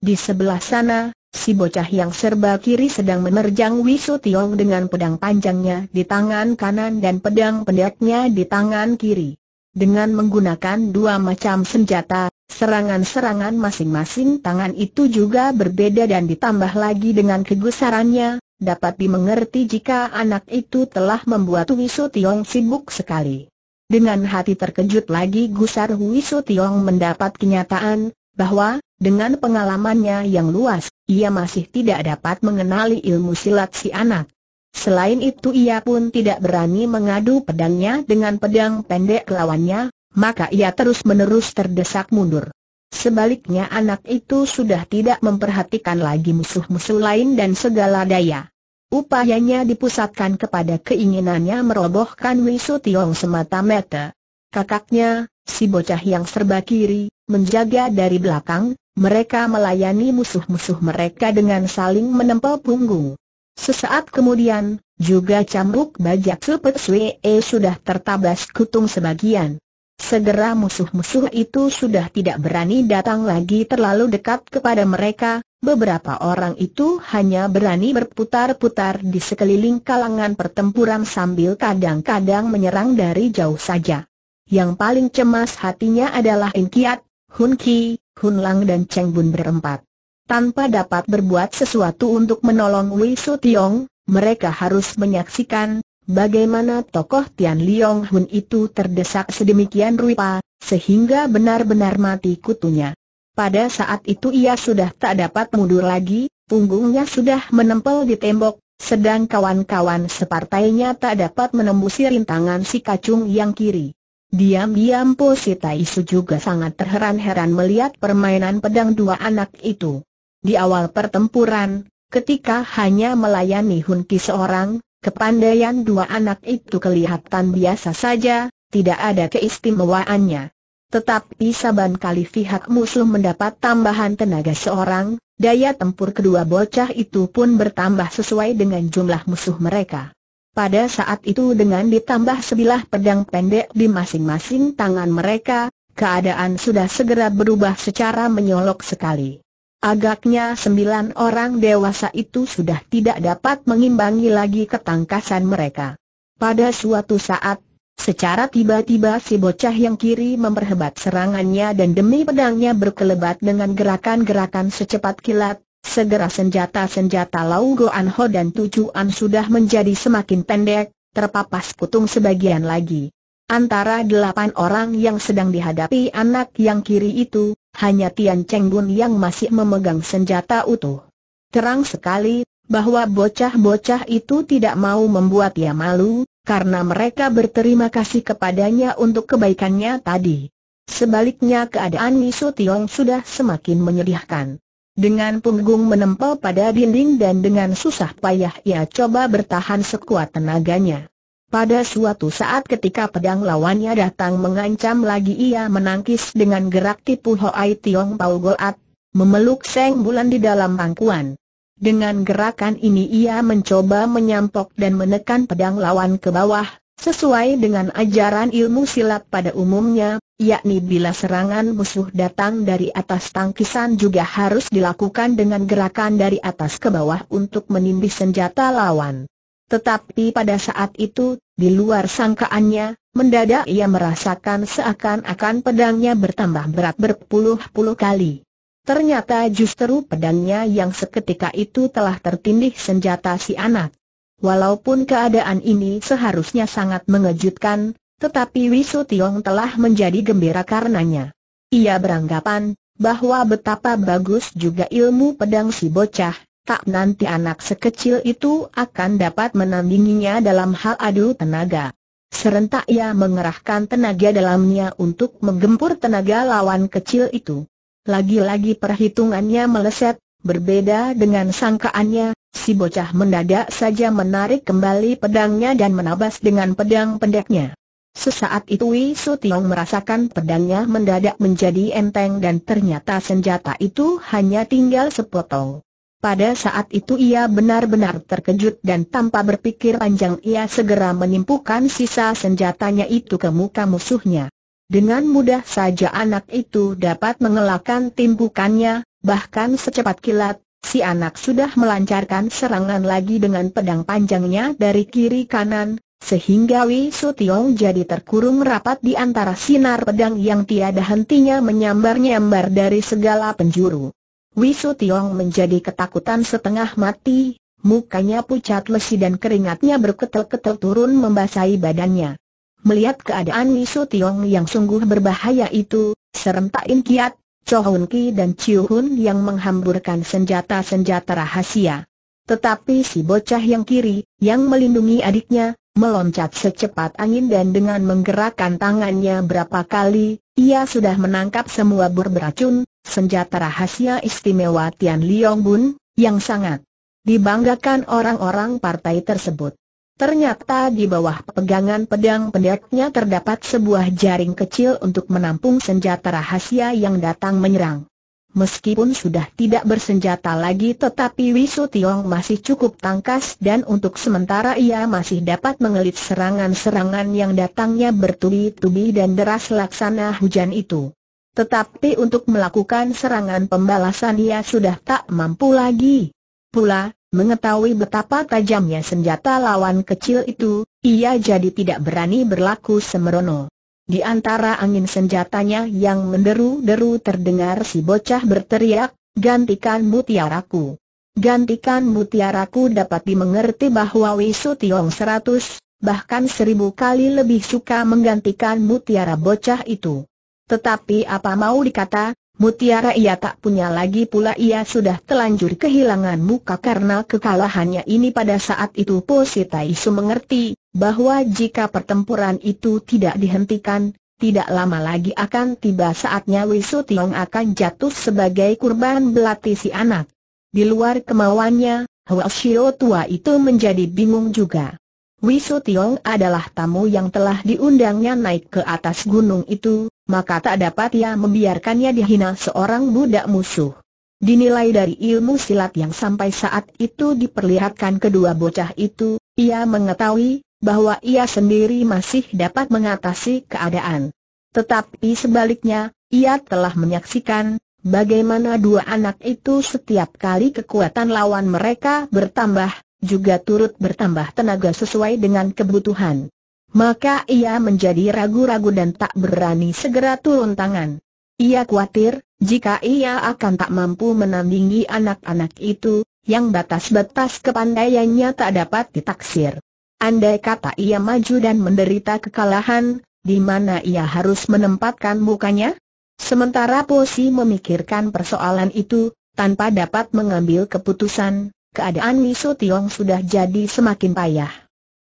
Di sebelah sana, si bocah yang serba kiri sedang menerjang Wisu Tiong dengan pedang panjangnya di tangan kanan dan pedang pendeknya di tangan kiri. Dengan menggunakan dua macam senjata, serangan-serangan masing-masing tangan itu juga berbeda dan ditambah lagi dengan kegusarannya, dapat dimengerti jika anak itu telah membuat Wisu Tiong sibuk sekali. Dengan hati terkejut lagi gusar Wisu Tiong mendapat kenyataan bahwa dengan pengalamannya yang luas, ia masih tidak dapat mengenali ilmu silat si anak. Selain itu ia pun tidak berani mengadu pedangnya dengan pedang pendek lawannya, maka ia terus-menerus terdesak mundur. Sebaliknya anak itu sudah tidak memperhatikan lagi musuh-musuh lain dan segala daya upayanya dipusatkan kepada keinginannya merobohkan Wisu Tiong semata-mata. Kakaknya, si bocah yang serba kiri, menjaga dari belakang. Mereka melayani musuh-musuh mereka dengan saling menempel punggung. Sesaat kemudian, juga cambuk bajak Tupet Swee sudah tertabas kutung sebagian. Segera musuh-musuh itu sudah tidak berani datang lagi terlalu dekat kepada mereka. Beberapa orang itu hanya berani berputar-putar di sekeliling kalangan pertempuran sambil kadang-kadang menyerang dari jauh saja. Yang paling cemas hatinya adalah Inkiat, Hun Ki, Hun Lang dan Cheng Bun berempat. Tanpa dapat berbuat sesuatu untuk menolong Wisu Tiong, mereka harus menyaksikan bagaimana tokoh Tian Liong Hun itu terdesak sedemikian rupa, sehingga benar-benar mati kutunya. Pada saat itu ia sudah tak dapat mundur lagi, punggungnya sudah menempel di tembok, sedang kawan-kawan separtainya tak dapat menembusi rintangan si kacung yang kiri. Diam-diam Po Sita Isu juga sangat terheran-heran melihat permainan pedang dua anak itu. Di awal pertempuran, ketika hanya melayani Hun Ki seorang, kepandaian dua anak itu kelihatan biasa saja, tidak ada keistimewaannya. Tetapi saban kali pihak musuh mendapat tambahan tenaga seorang, Daya tempur kedua bocah itu pun bertambah sesuai dengan jumlah musuh mereka. Pada saat itu dengan ditambah sebilah pedang pendek di masing-masing tangan mereka, keadaan sudah segera berubah secara menyolok sekali. Agaknya 9 orang dewasa itu sudah tidak dapat mengimbangi lagi ketangkasan mereka. Pada suatu saat, secara tiba-tiba si bocah yang kiri memperhebat serangannya dan demi pedangnya berkelebat dengan gerakan-gerakan secepat kilat. Segera senjata-senjata Lau Goan Ho dan tujuan sudah menjadi semakin pendek, terpapas putung sebagian lagi. Antara 8 orang yang sedang dihadapi anak yang kiri itu, hanya Tian Cheng Bun yang masih memegang senjata utuh. Terang sekali bahwa bocah-bocah itu tidak mau membuat dia malu, karena mereka berterima kasih kepadanya untuk kebaikannya tadi. Sebaliknya keadaan Wisu Tiong sudah semakin menyedihkan. Dengan punggung menempel pada dinding dan dengan susah payah ia coba bertahan sekuat tenaganya. Pada suatu saat ketika pedang lawannya datang mengancam lagi, ia menangkis dengan gerak tipu Hoai Tiong Pau Goat, memeluk Seng Bulan di dalam pangkuan. Dengan gerakan ini ia mencoba menyampok dan menekan pedang lawan ke bawah, sesuai dengan ajaran ilmu silat pada umumnya, yakni bila serangan musuh datang dari atas tangkisan juga harus dilakukan dengan gerakan dari atas ke bawah untuk menindih senjata lawan. Tetapi pada saat itu, di luar sangkaannya, mendadak ia merasakan seakan-akan pedangnya bertambah berat berpuluh-puluh kali. Ternyata justru pedangnya yang seketika itu telah tertindih senjata si anak. Walaupun keadaan ini seharusnya sangat mengejutkan, tetapi Wisu Tiong telah menjadi gembira karenanya. Ia beranggapan bahwa betapa bagus juga ilmu pedang si bocah, tak nanti anak sekecil itu akan dapat menandinginya dalam hal adu tenaga. Serentak ia mengerahkan tenaga dalamnya untuk menggempur tenaga lawan kecil itu. Lagi-lagi perhitungannya meleset, berbeda dengan sangkaannya, si bocah mendadak saja menarik kembali pedangnya dan menabas dengan pedang pendeknya. Sesaat itu Wisu Tiong merasakan pedangnya mendadak menjadi enteng dan ternyata senjata itu hanya tinggal sepotong. Pada saat itu ia benar-benar terkejut dan tanpa berpikir panjang ia segera menimpukan sisa senjatanya itu ke muka musuhnya. Dengan mudah saja anak itu dapat mengelakkan timbukannya, bahkan secepat kilat, si anak sudah melancarkan serangan lagi dengan pedang panjangnya dari kiri kanan, sehingga Wisu Tiong jadi terkurung rapat di antara sinar pedang yang tiada hentinya menyambar-nyambar dari segala penjuru. Wisu Tiong menjadi ketakutan setengah mati, mukanya pucat lesi dan keringatnya berketel-ketel turun membasahi badannya. Melihat keadaan Wisu Tiong yang sungguh berbahaya itu, serentak Inkiat, Cho Hun Ki dan Chiu Hun Yang menghamburkan senjata-senjata rahasia. Tetapi si bocah yang kiri, yang melindungi adiknya, meloncat secepat angin dan dengan menggerakkan tangannya berapa kali, ia sudah menangkap semua bur beracun, senjata rahasia istimewa Tian Liong Bun, yang sangat dibanggakan orang-orang partai tersebut. Ternyata di bawah pegangan pedang pendeknya terdapat sebuah jaring kecil untuk menampung senjata rahasia yang datang menyerang. Meskipun sudah tidak bersenjata lagi tetapi Wisu Tiong masih cukup tangkas dan untuk sementara ia masih dapat mengelit serangan-serangan yang datangnya bertubi-tubi dan deras laksana hujan itu. Tetapi untuk melakukan serangan pembalasan ia sudah tak mampu lagi. Pula, mengetahui betapa tajamnya senjata lawan kecil itu, ia jadi tidak berani berlaku sembrono. Di antara angin senjatanya yang menderu-deru terdengar si bocah berteriak, "Gantikan mutiaraku! Gantikan mutiaraku!" Dapat dimengerti bahwa Wisu Tiong 100, bahkan 1000 kali lebih suka menggantikan mutiara bocah itu. Tetapi apa mau dikata, mutiara ia tak punya lagi, pula ia sudah telanjur kehilangan muka karena kekalahannya ini. Pada saat itu Po Sita Isu mengerti bahwa jika pertempuran itu tidak dihentikan, tidak lama lagi akan tiba saatnya Wisu Tiong akan jatuh sebagai kurban belati si anak. Di luar kemauannya, Huo Shio tua itu menjadi bingung juga. Wisu Tiong adalah tamu yang telah diundangnya naik ke atas gunung itu, maka tak dapat ia membiarkannya dihina seorang budak musuh. Dinilai dari ilmu silat yang sampai saat itu diperlihatkan kedua bocah itu, ia mengetahui bahwa ia sendiri masih dapat mengatasi keadaan. Tetapi sebaliknya, ia telah menyaksikan bagaimana dua anak itu setiap kali kekuatan lawan mereka bertambah, juga turut bertambah tenaga sesuai dengan kebutuhan. Maka ia menjadi ragu-ragu dan tak berani segera turun tangan. Ia khawatir, jika ia akan tak mampu menandingi anak-anak itu, yang batas-batas kepandaiannya tak dapat ditaksir. Andai kata ia maju dan menderita kekalahan, di mana ia harus menempatkan mukanya? Sementara Posi memikirkan persoalan itu, tanpa dapat mengambil keputusan, keadaan Wisu Tiong sudah jadi semakin payah.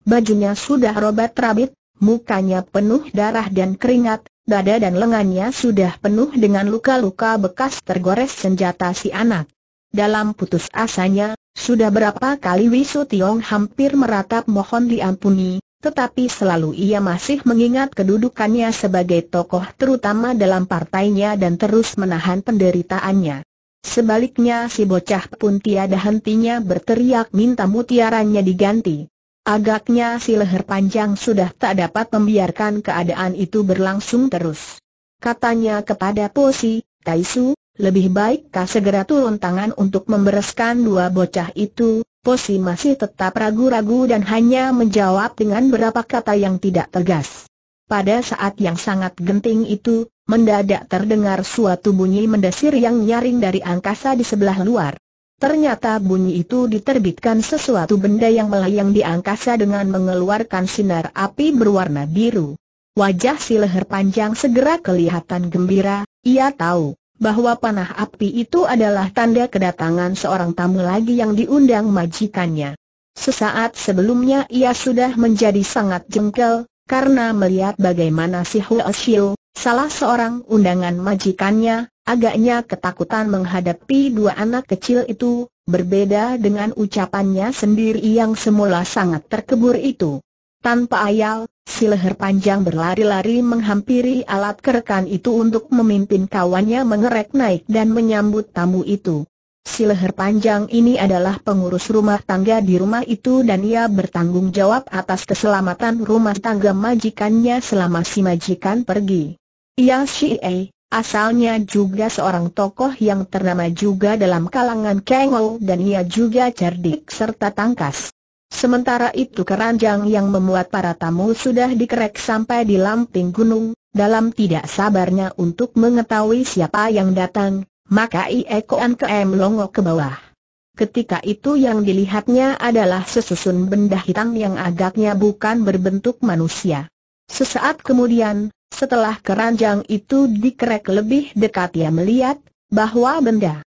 Bajunya sudah robek rabit, mukanya penuh darah dan keringat, dada dan lengannya sudah penuh dengan luka-luka bekas tergores senjata si anak. Dalam putus asanya, sudah berapa kali Wisu Tiong hampir meratap mohon diampuni. Tetapi selalu ia masih mengingat kedudukannya sebagai tokoh terutama dalam partainya dan terus menahan penderitaannya. Sebaliknya si bocah pun tiada hentinya berteriak minta mutiaranya diganti. Agaknya si leher panjang sudah tak dapat membiarkan keadaan itu berlangsung terus. Katanya kepada Po Si, Tai Su, lebih baik kau segera turun tangan untuk membereskan dua bocah itu. Posi masih tetap ragu-ragu dan hanya menjawab dengan beberapa kata yang tidak tegas. Pada saat yang sangat genting itu, mendadak terdengar suatu bunyi mendesir yang nyaring dari angkasa di sebelah luar. Ternyata bunyi itu diterbitkan sesuatu benda yang melayang di angkasa dengan mengeluarkan sinar api berwarna biru. Wajah si leher panjang segera kelihatan gembira, ia tahu bahwa panah api itu adalah tanda kedatangan seorang tamu lagi yang diundang majikannya. Sesaat sebelumnya ia sudah menjadi sangat jengkel, karena melihat bagaimana si Huo Shio, salah seorang undangan majikannya, agaknya ketakutan menghadapi dua anak kecil itu, berbeda dengan ucapannya sendiri yang semula sangat terkebur itu. Tanpa ayal, si leher panjang berlari-lari menghampiri alat kerekan itu untuk memimpin kawannya mengerek naik dan menyambut tamu itu. Si leher panjang ini adalah pengurus rumah tangga di rumah itu dan ia bertanggung jawab atas keselamatan rumah tangga majikannya selama si majikan pergi. Ia Syi'e, asalnya juga seorang tokoh yang ternama juga dalam kalangan Kengou dan ia juga cerdik serta tangkas. Sementara itu keranjang yang memuat para tamu sudah dikerek sampai di lamping gunung. Dalam tidak sabarnya untuk mengetahui siapa yang datang, maka Ieko Anke melongo ke bawah. Ketika itu yang dilihatnya adalah sesusun benda hitam yang agaknya bukan berbentuk manusia. Sesaat kemudian, setelah keranjang itu dikerek lebih dekat, ia melihat bahwa benda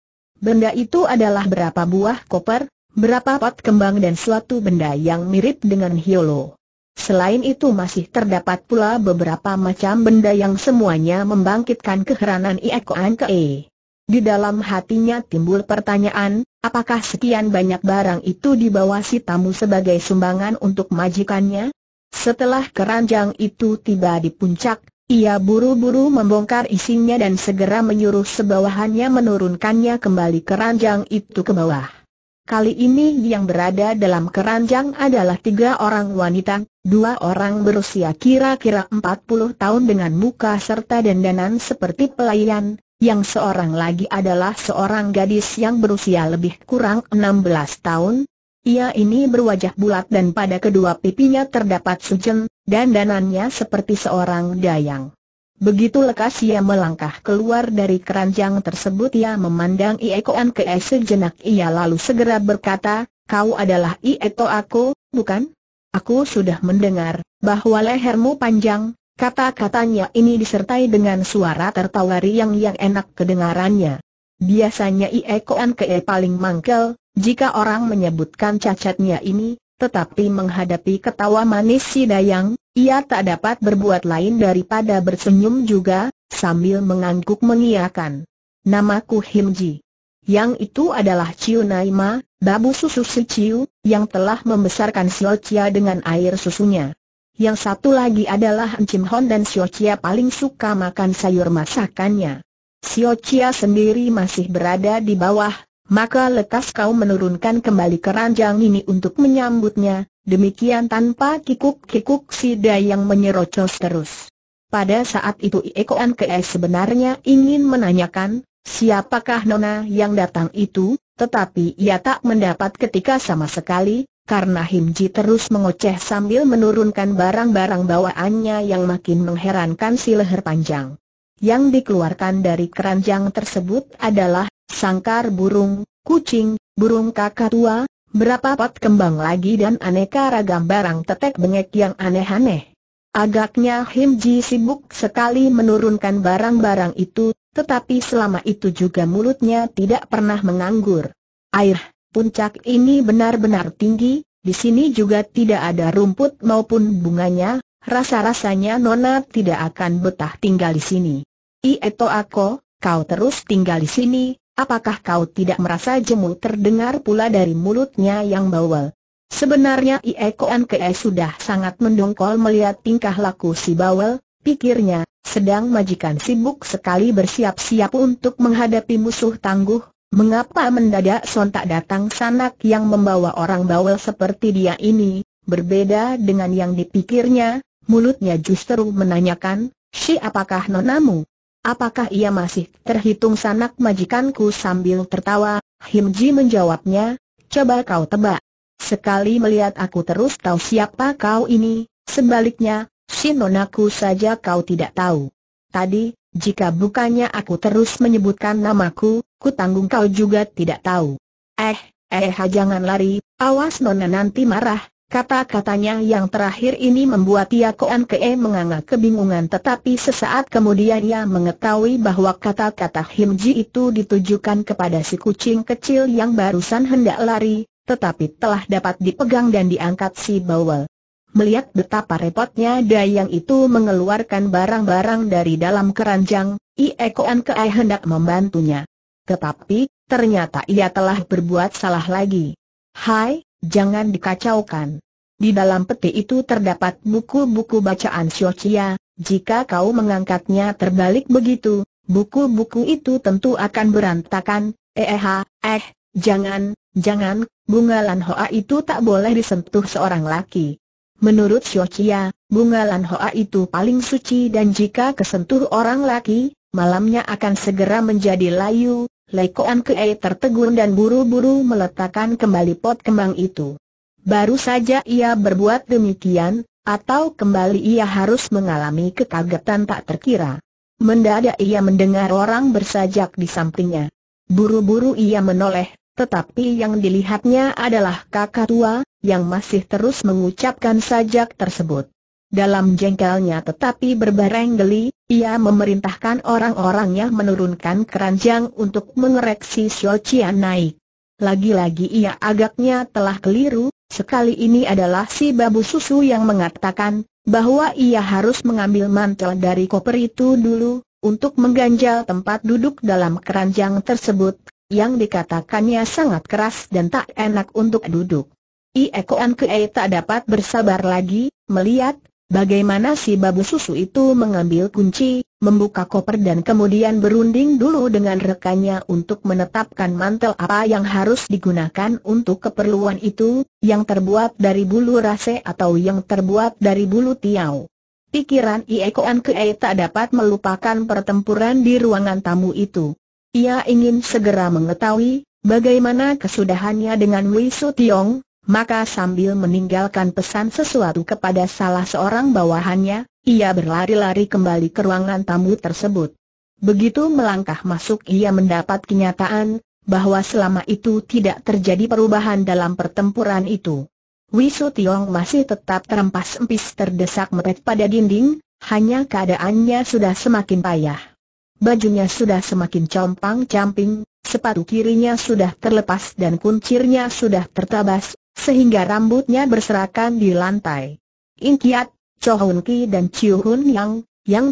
itu adalah berapa buah koper, berapa pot kembang dan suatu benda yang mirip dengan hiolo. Selain itu masih terdapat pula beberapa macam benda yang semuanya membangkitkan keheranan Ieko Anke. Di dalam hatinya timbul pertanyaan, apakah sekian banyak barang itu dibawa si tamu sebagai sumbangan untuk majikannya? Setelah keranjang itu tiba di puncak, ia buru-buru membongkar isinya dan segera menyuruh sebawahannya menurunkannya kembali keranjang itu ke bawah. Kali ini yang berada dalam keranjang adalah tiga orang wanita, dua orang berusia kira-kira 40 tahun dengan muka serta dandanan seperti pelayan, yang seorang lagi adalah seorang gadis yang berusia lebih kurang 16 tahun. Ia ini berwajah bulat dan pada kedua pipinya terdapat sujen, dandanannya seperti seorang dayang. Begitu lekas ia melangkah keluar dari keranjang tersebut, ia memandang Ieko Anke sejenak, ia lalu segera berkata, "Kau adalah Ieko aku, bukan? Aku sudah mendengar bahwa lehermu panjang." Kata-katanya ini disertai dengan suara tertawa riang yang enak kedengarannya. Biasanya Ieko Anke paling mangkel jika orang menyebutkan cacatnya ini, tetapi menghadapi ketawa manis si dayang, ia tak dapat berbuat lain daripada bersenyum juga, sambil mengangguk mengiyakan. "Namaku Himji." Yang itu adalah Ciu Naima, babu susu si Ciu, yang telah membesarkan Xiaocia dengan air susunya. Yang satu lagi adalah Encim Hon dan Xiaocia paling suka makan sayur masakannya. Xiaocia sendiri masih berada di bawah, maka lekas kau menurunkan kembali keranjang ini untuk menyambutnya." Demikian tanpa kikuk-kikuk si Dai yang menyerucos terus. Pada saat itu Ieko Anke sebenarnya ingin menanyakan, siapakah nona yang datang itu, tetapi ia tak mendapat ketika sama sekali, karena Himji terus mengoceh sambil menurunkan barang-barang bawaannya yang makin mengherankan si leher panjang. Yang dikeluarkan dari keranjang tersebut adalah sangkar burung, kucing, burung kakatua, berapa pot kembang lagi dan aneka ragam barang tetek bengek yang aneh-aneh. Agaknya Himji sibuk sekali menurunkan barang-barang itu, tetapi selama itu juga mulutnya tidak pernah menganggur. Air puncak ini benar-benar tinggi, di sini juga tidak ada rumput maupun bunganya, rasa-rasanya nona tidak akan betah tinggal di sini. "Ieto Ako, kau terus tinggal di sini, apakah kau tidak merasa jemu?" terdengar pula dari mulutnya yang bawel. Sebenarnya Ieko Anke sudah sangat mendongkol melihat tingkah laku si bawel, pikirnya, sedang majikan sibuk sekali bersiap-siap untuk menghadapi musuh tangguh. Mengapa mendadak sontak datang sanak yang membawa orang bawel seperti dia ini? Berbeda dengan yang dipikirnya, mulutnya justru menanyakan, "Siapakah nonamu? Apakah ia masih terhitung sanak majikanku?" Sambil tertawa, Himji menjawabnya, "Coba kau tebak. Sekali melihat aku terus tahu siapa kau ini, sebaliknya, si nonaku saja kau tidak tahu. Tadi, jika bukannya aku terus menyebutkan namaku, ku tanggung kau juga tidak tahu." Jangan lari, awas nona nanti marah." Kata-katanya yang terakhir ini membuat Ieko Anke menganga kebingungan, tetapi sesaat kemudian ia mengetahui bahwa kata-kata Himji itu ditujukan kepada si kucing kecil yang barusan hendak lari, tetapi telah dapat dipegang dan diangkat si bawel. Melihat betapa repotnya Dayang itu mengeluarkan barang-barang dari dalam keranjang, Ieko Anke hendak membantunya. Tetapi, ternyata ia telah berbuat salah lagi. "Hai, jangan dikacaukan. Di dalam peti itu terdapat buku-buku bacaan Xiaocia. Jika kau mengangkatnya terbalik begitu, buku-buku itu tentu akan berantakan." Jangan, bunga Lan Hoa itu tak boleh disentuh seorang laki. Menurut Xiaocia, bunga Lan Hoa itu paling suci dan jika kesentuh orang laki, malamnya akan segera menjadi layu. Ieko Anke tertegun dan buru-buru meletakkan kembali pot kembang itu. Baru saja ia berbuat demikian, atau kembali ia harus mengalami kekagetan tak terkira. Mendadak ia mendengar orang bersajak di sampingnya. Buru-buru ia menoleh, tetapi yang dilihatnya adalah kakak tua yang masih terus mengucapkan sajak tersebut. Dalam jengkelnya tetapi berbareng geli, ia memerintahkan orang-orangnya menurunkan keranjang untuk mengereksi Xiaocia naik. Lagi-lagi ia agaknya telah keliru, sekali ini adalah si babu susu yang mengatakan bahwa ia harus mengambil mantel dari koper itu dulu, untuk mengganjal tempat duduk dalam keranjang tersebut, yang dikatakannya sangat keras dan tak enak untuk duduk. Ieko Anke tak dapat bersabar lagi, melihat bagaimana si babu susu itu mengambil kunci, membuka koper dan kemudian berunding dulu dengan rekannya untuk menetapkan mantel apa yang harus digunakan untuk keperluan itu, yang terbuat dari bulu rase atau yang terbuat dari bulu tiau. Pikiran Ieko Anke tak dapat melupakan pertempuran di ruangan tamu itu. Ia ingin segera mengetahui bagaimana kesudahannya dengan Wisu Tiong. Maka sambil meninggalkan pesan sesuatu kepada salah seorang bawahannya, ia berlari-lari kembali ke ruangan tamu tersebut. Begitu melangkah masuk ia mendapat kenyataan bahwa selama itu tidak terjadi perubahan dalam pertempuran itu. Wisu Tiong masih tetap terempas empis terdesak mepet pada dinding, hanya keadaannya sudah semakin payah. Bajunya sudah semakin compang-camping, sepatu kirinya sudah terlepas dan kuncirnya sudah tertabas, sehingga rambutnya berserakan di lantai. Inkiat, Hun Ki dan Chiu Hun yang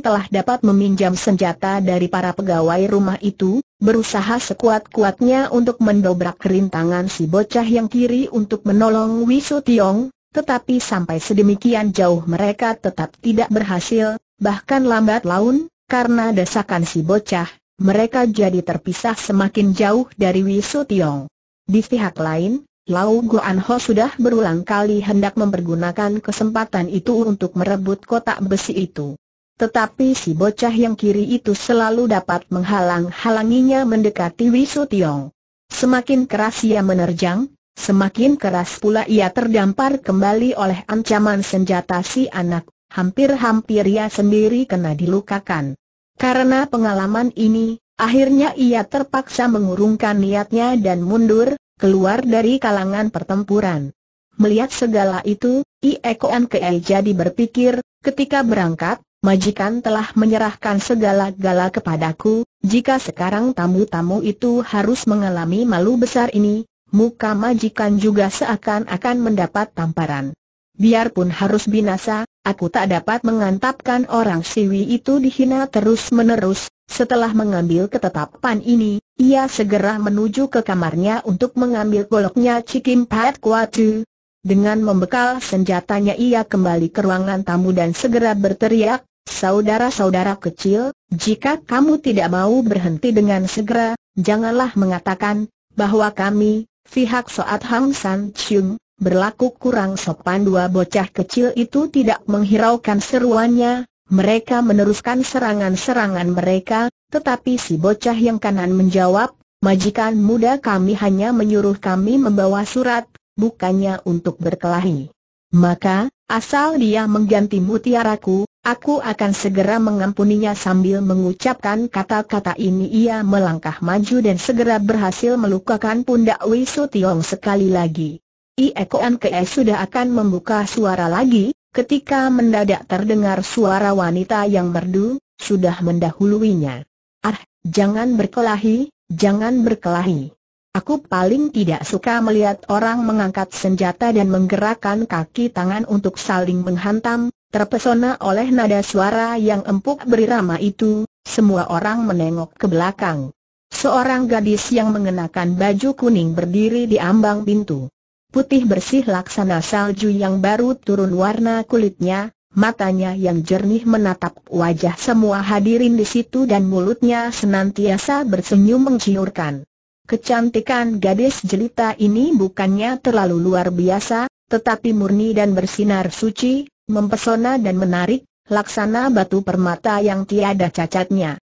telah dapat meminjam senjata dari para pegawai rumah itu, berusaha sekuat-kuatnya untuk mendobrak rintangan si bocah yang kiri untuk menolong Wisu Tiong, tetapi sampai sedemikian jauh mereka tetap tidak berhasil, bahkan lambat laun, karena desakan si bocah, Mereka jadi terpisah semakin jauh dari Wisu Tiong. Di pihak lain, Lau Goan Ho sudah berulang kali hendak mempergunakan kesempatan itu untuk merebut kotak besi itu. Tetapi si bocah yang kiri itu selalu dapat menghalang-halanginya mendekati Wisu Tiong. Semakin keras ia menerjang, semakin keras pula ia terdampar kembali oleh ancaman senjata si anak. Hampir-hampir ia sendiri kena dilukakan. Karena pengalaman ini, akhirnya ia terpaksa mengurungkan niatnya dan mundur, keluar dari kalangan pertempuran. Melihat segala itu, Ieko Anke jadi berpikir, ketika berangkat, majikan telah menyerahkan segala-gala kepadaku. Jika sekarang tamu-tamu itu harus mengalami malu besar ini, muka majikan juga seakan-akan mendapat tamparan. Biarpun harus binasa, aku tak dapat mengantapkan orang siwi itu dihina terus-menerus. Setelah mengambil ketetapan ini, ia segera menuju ke kamarnya untuk mengambil goloknya Cikim Pat Kuatu. Dengan membekal senjatanya ia kembali ke ruangan tamu dan segera berteriak, "Saudara-saudara kecil, jika kamu tidak mau berhenti dengan segera, janganlah mengatakan bahwa kami, pihak Soat Hang San Chium, berlaku kurang sopan." Dua bocah kecil itu tidak menghiraukan seruannya. Mereka meneruskan serangan-serangan mereka, tetapi si bocah yang kanan menjawab, "Majikan muda kami hanya menyuruh kami membawa surat, bukannya untuk berkelahi. Maka, asal dia mengganti mutiaraku, aku akan segera mengampuninya." Sambil mengucapkan kata-kata ini ia melangkah maju dan segera berhasil melukakan pundak Wisu Tiong sekali lagi. Ieko Anke sudah akan membuka suara lagi, ketika mendadak terdengar suara wanita yang merdu, sudah mendahuluinya. "Ah, jangan berkelahi, jangan berkelahi. Aku paling tidak suka melihat orang mengangkat senjata dan menggerakkan kaki tangan untuk saling menghantam." Terpesona oleh nada suara yang empuk berirama itu, semua orang menengok ke belakang. Seorang gadis yang mengenakan baju kuning berdiri di ambang pintu. Putih bersih laksana salju yang baru turun warna kulitnya, matanya yang jernih menatap wajah semua hadirin di situ dan mulutnya senantiasa bersenyum menciurkan. Kecantikan gadis jelita ini bukannya terlalu luar biasa, tetapi murni dan bersinar suci, mempesona dan menarik, laksana batu permata yang tiada cacatnya.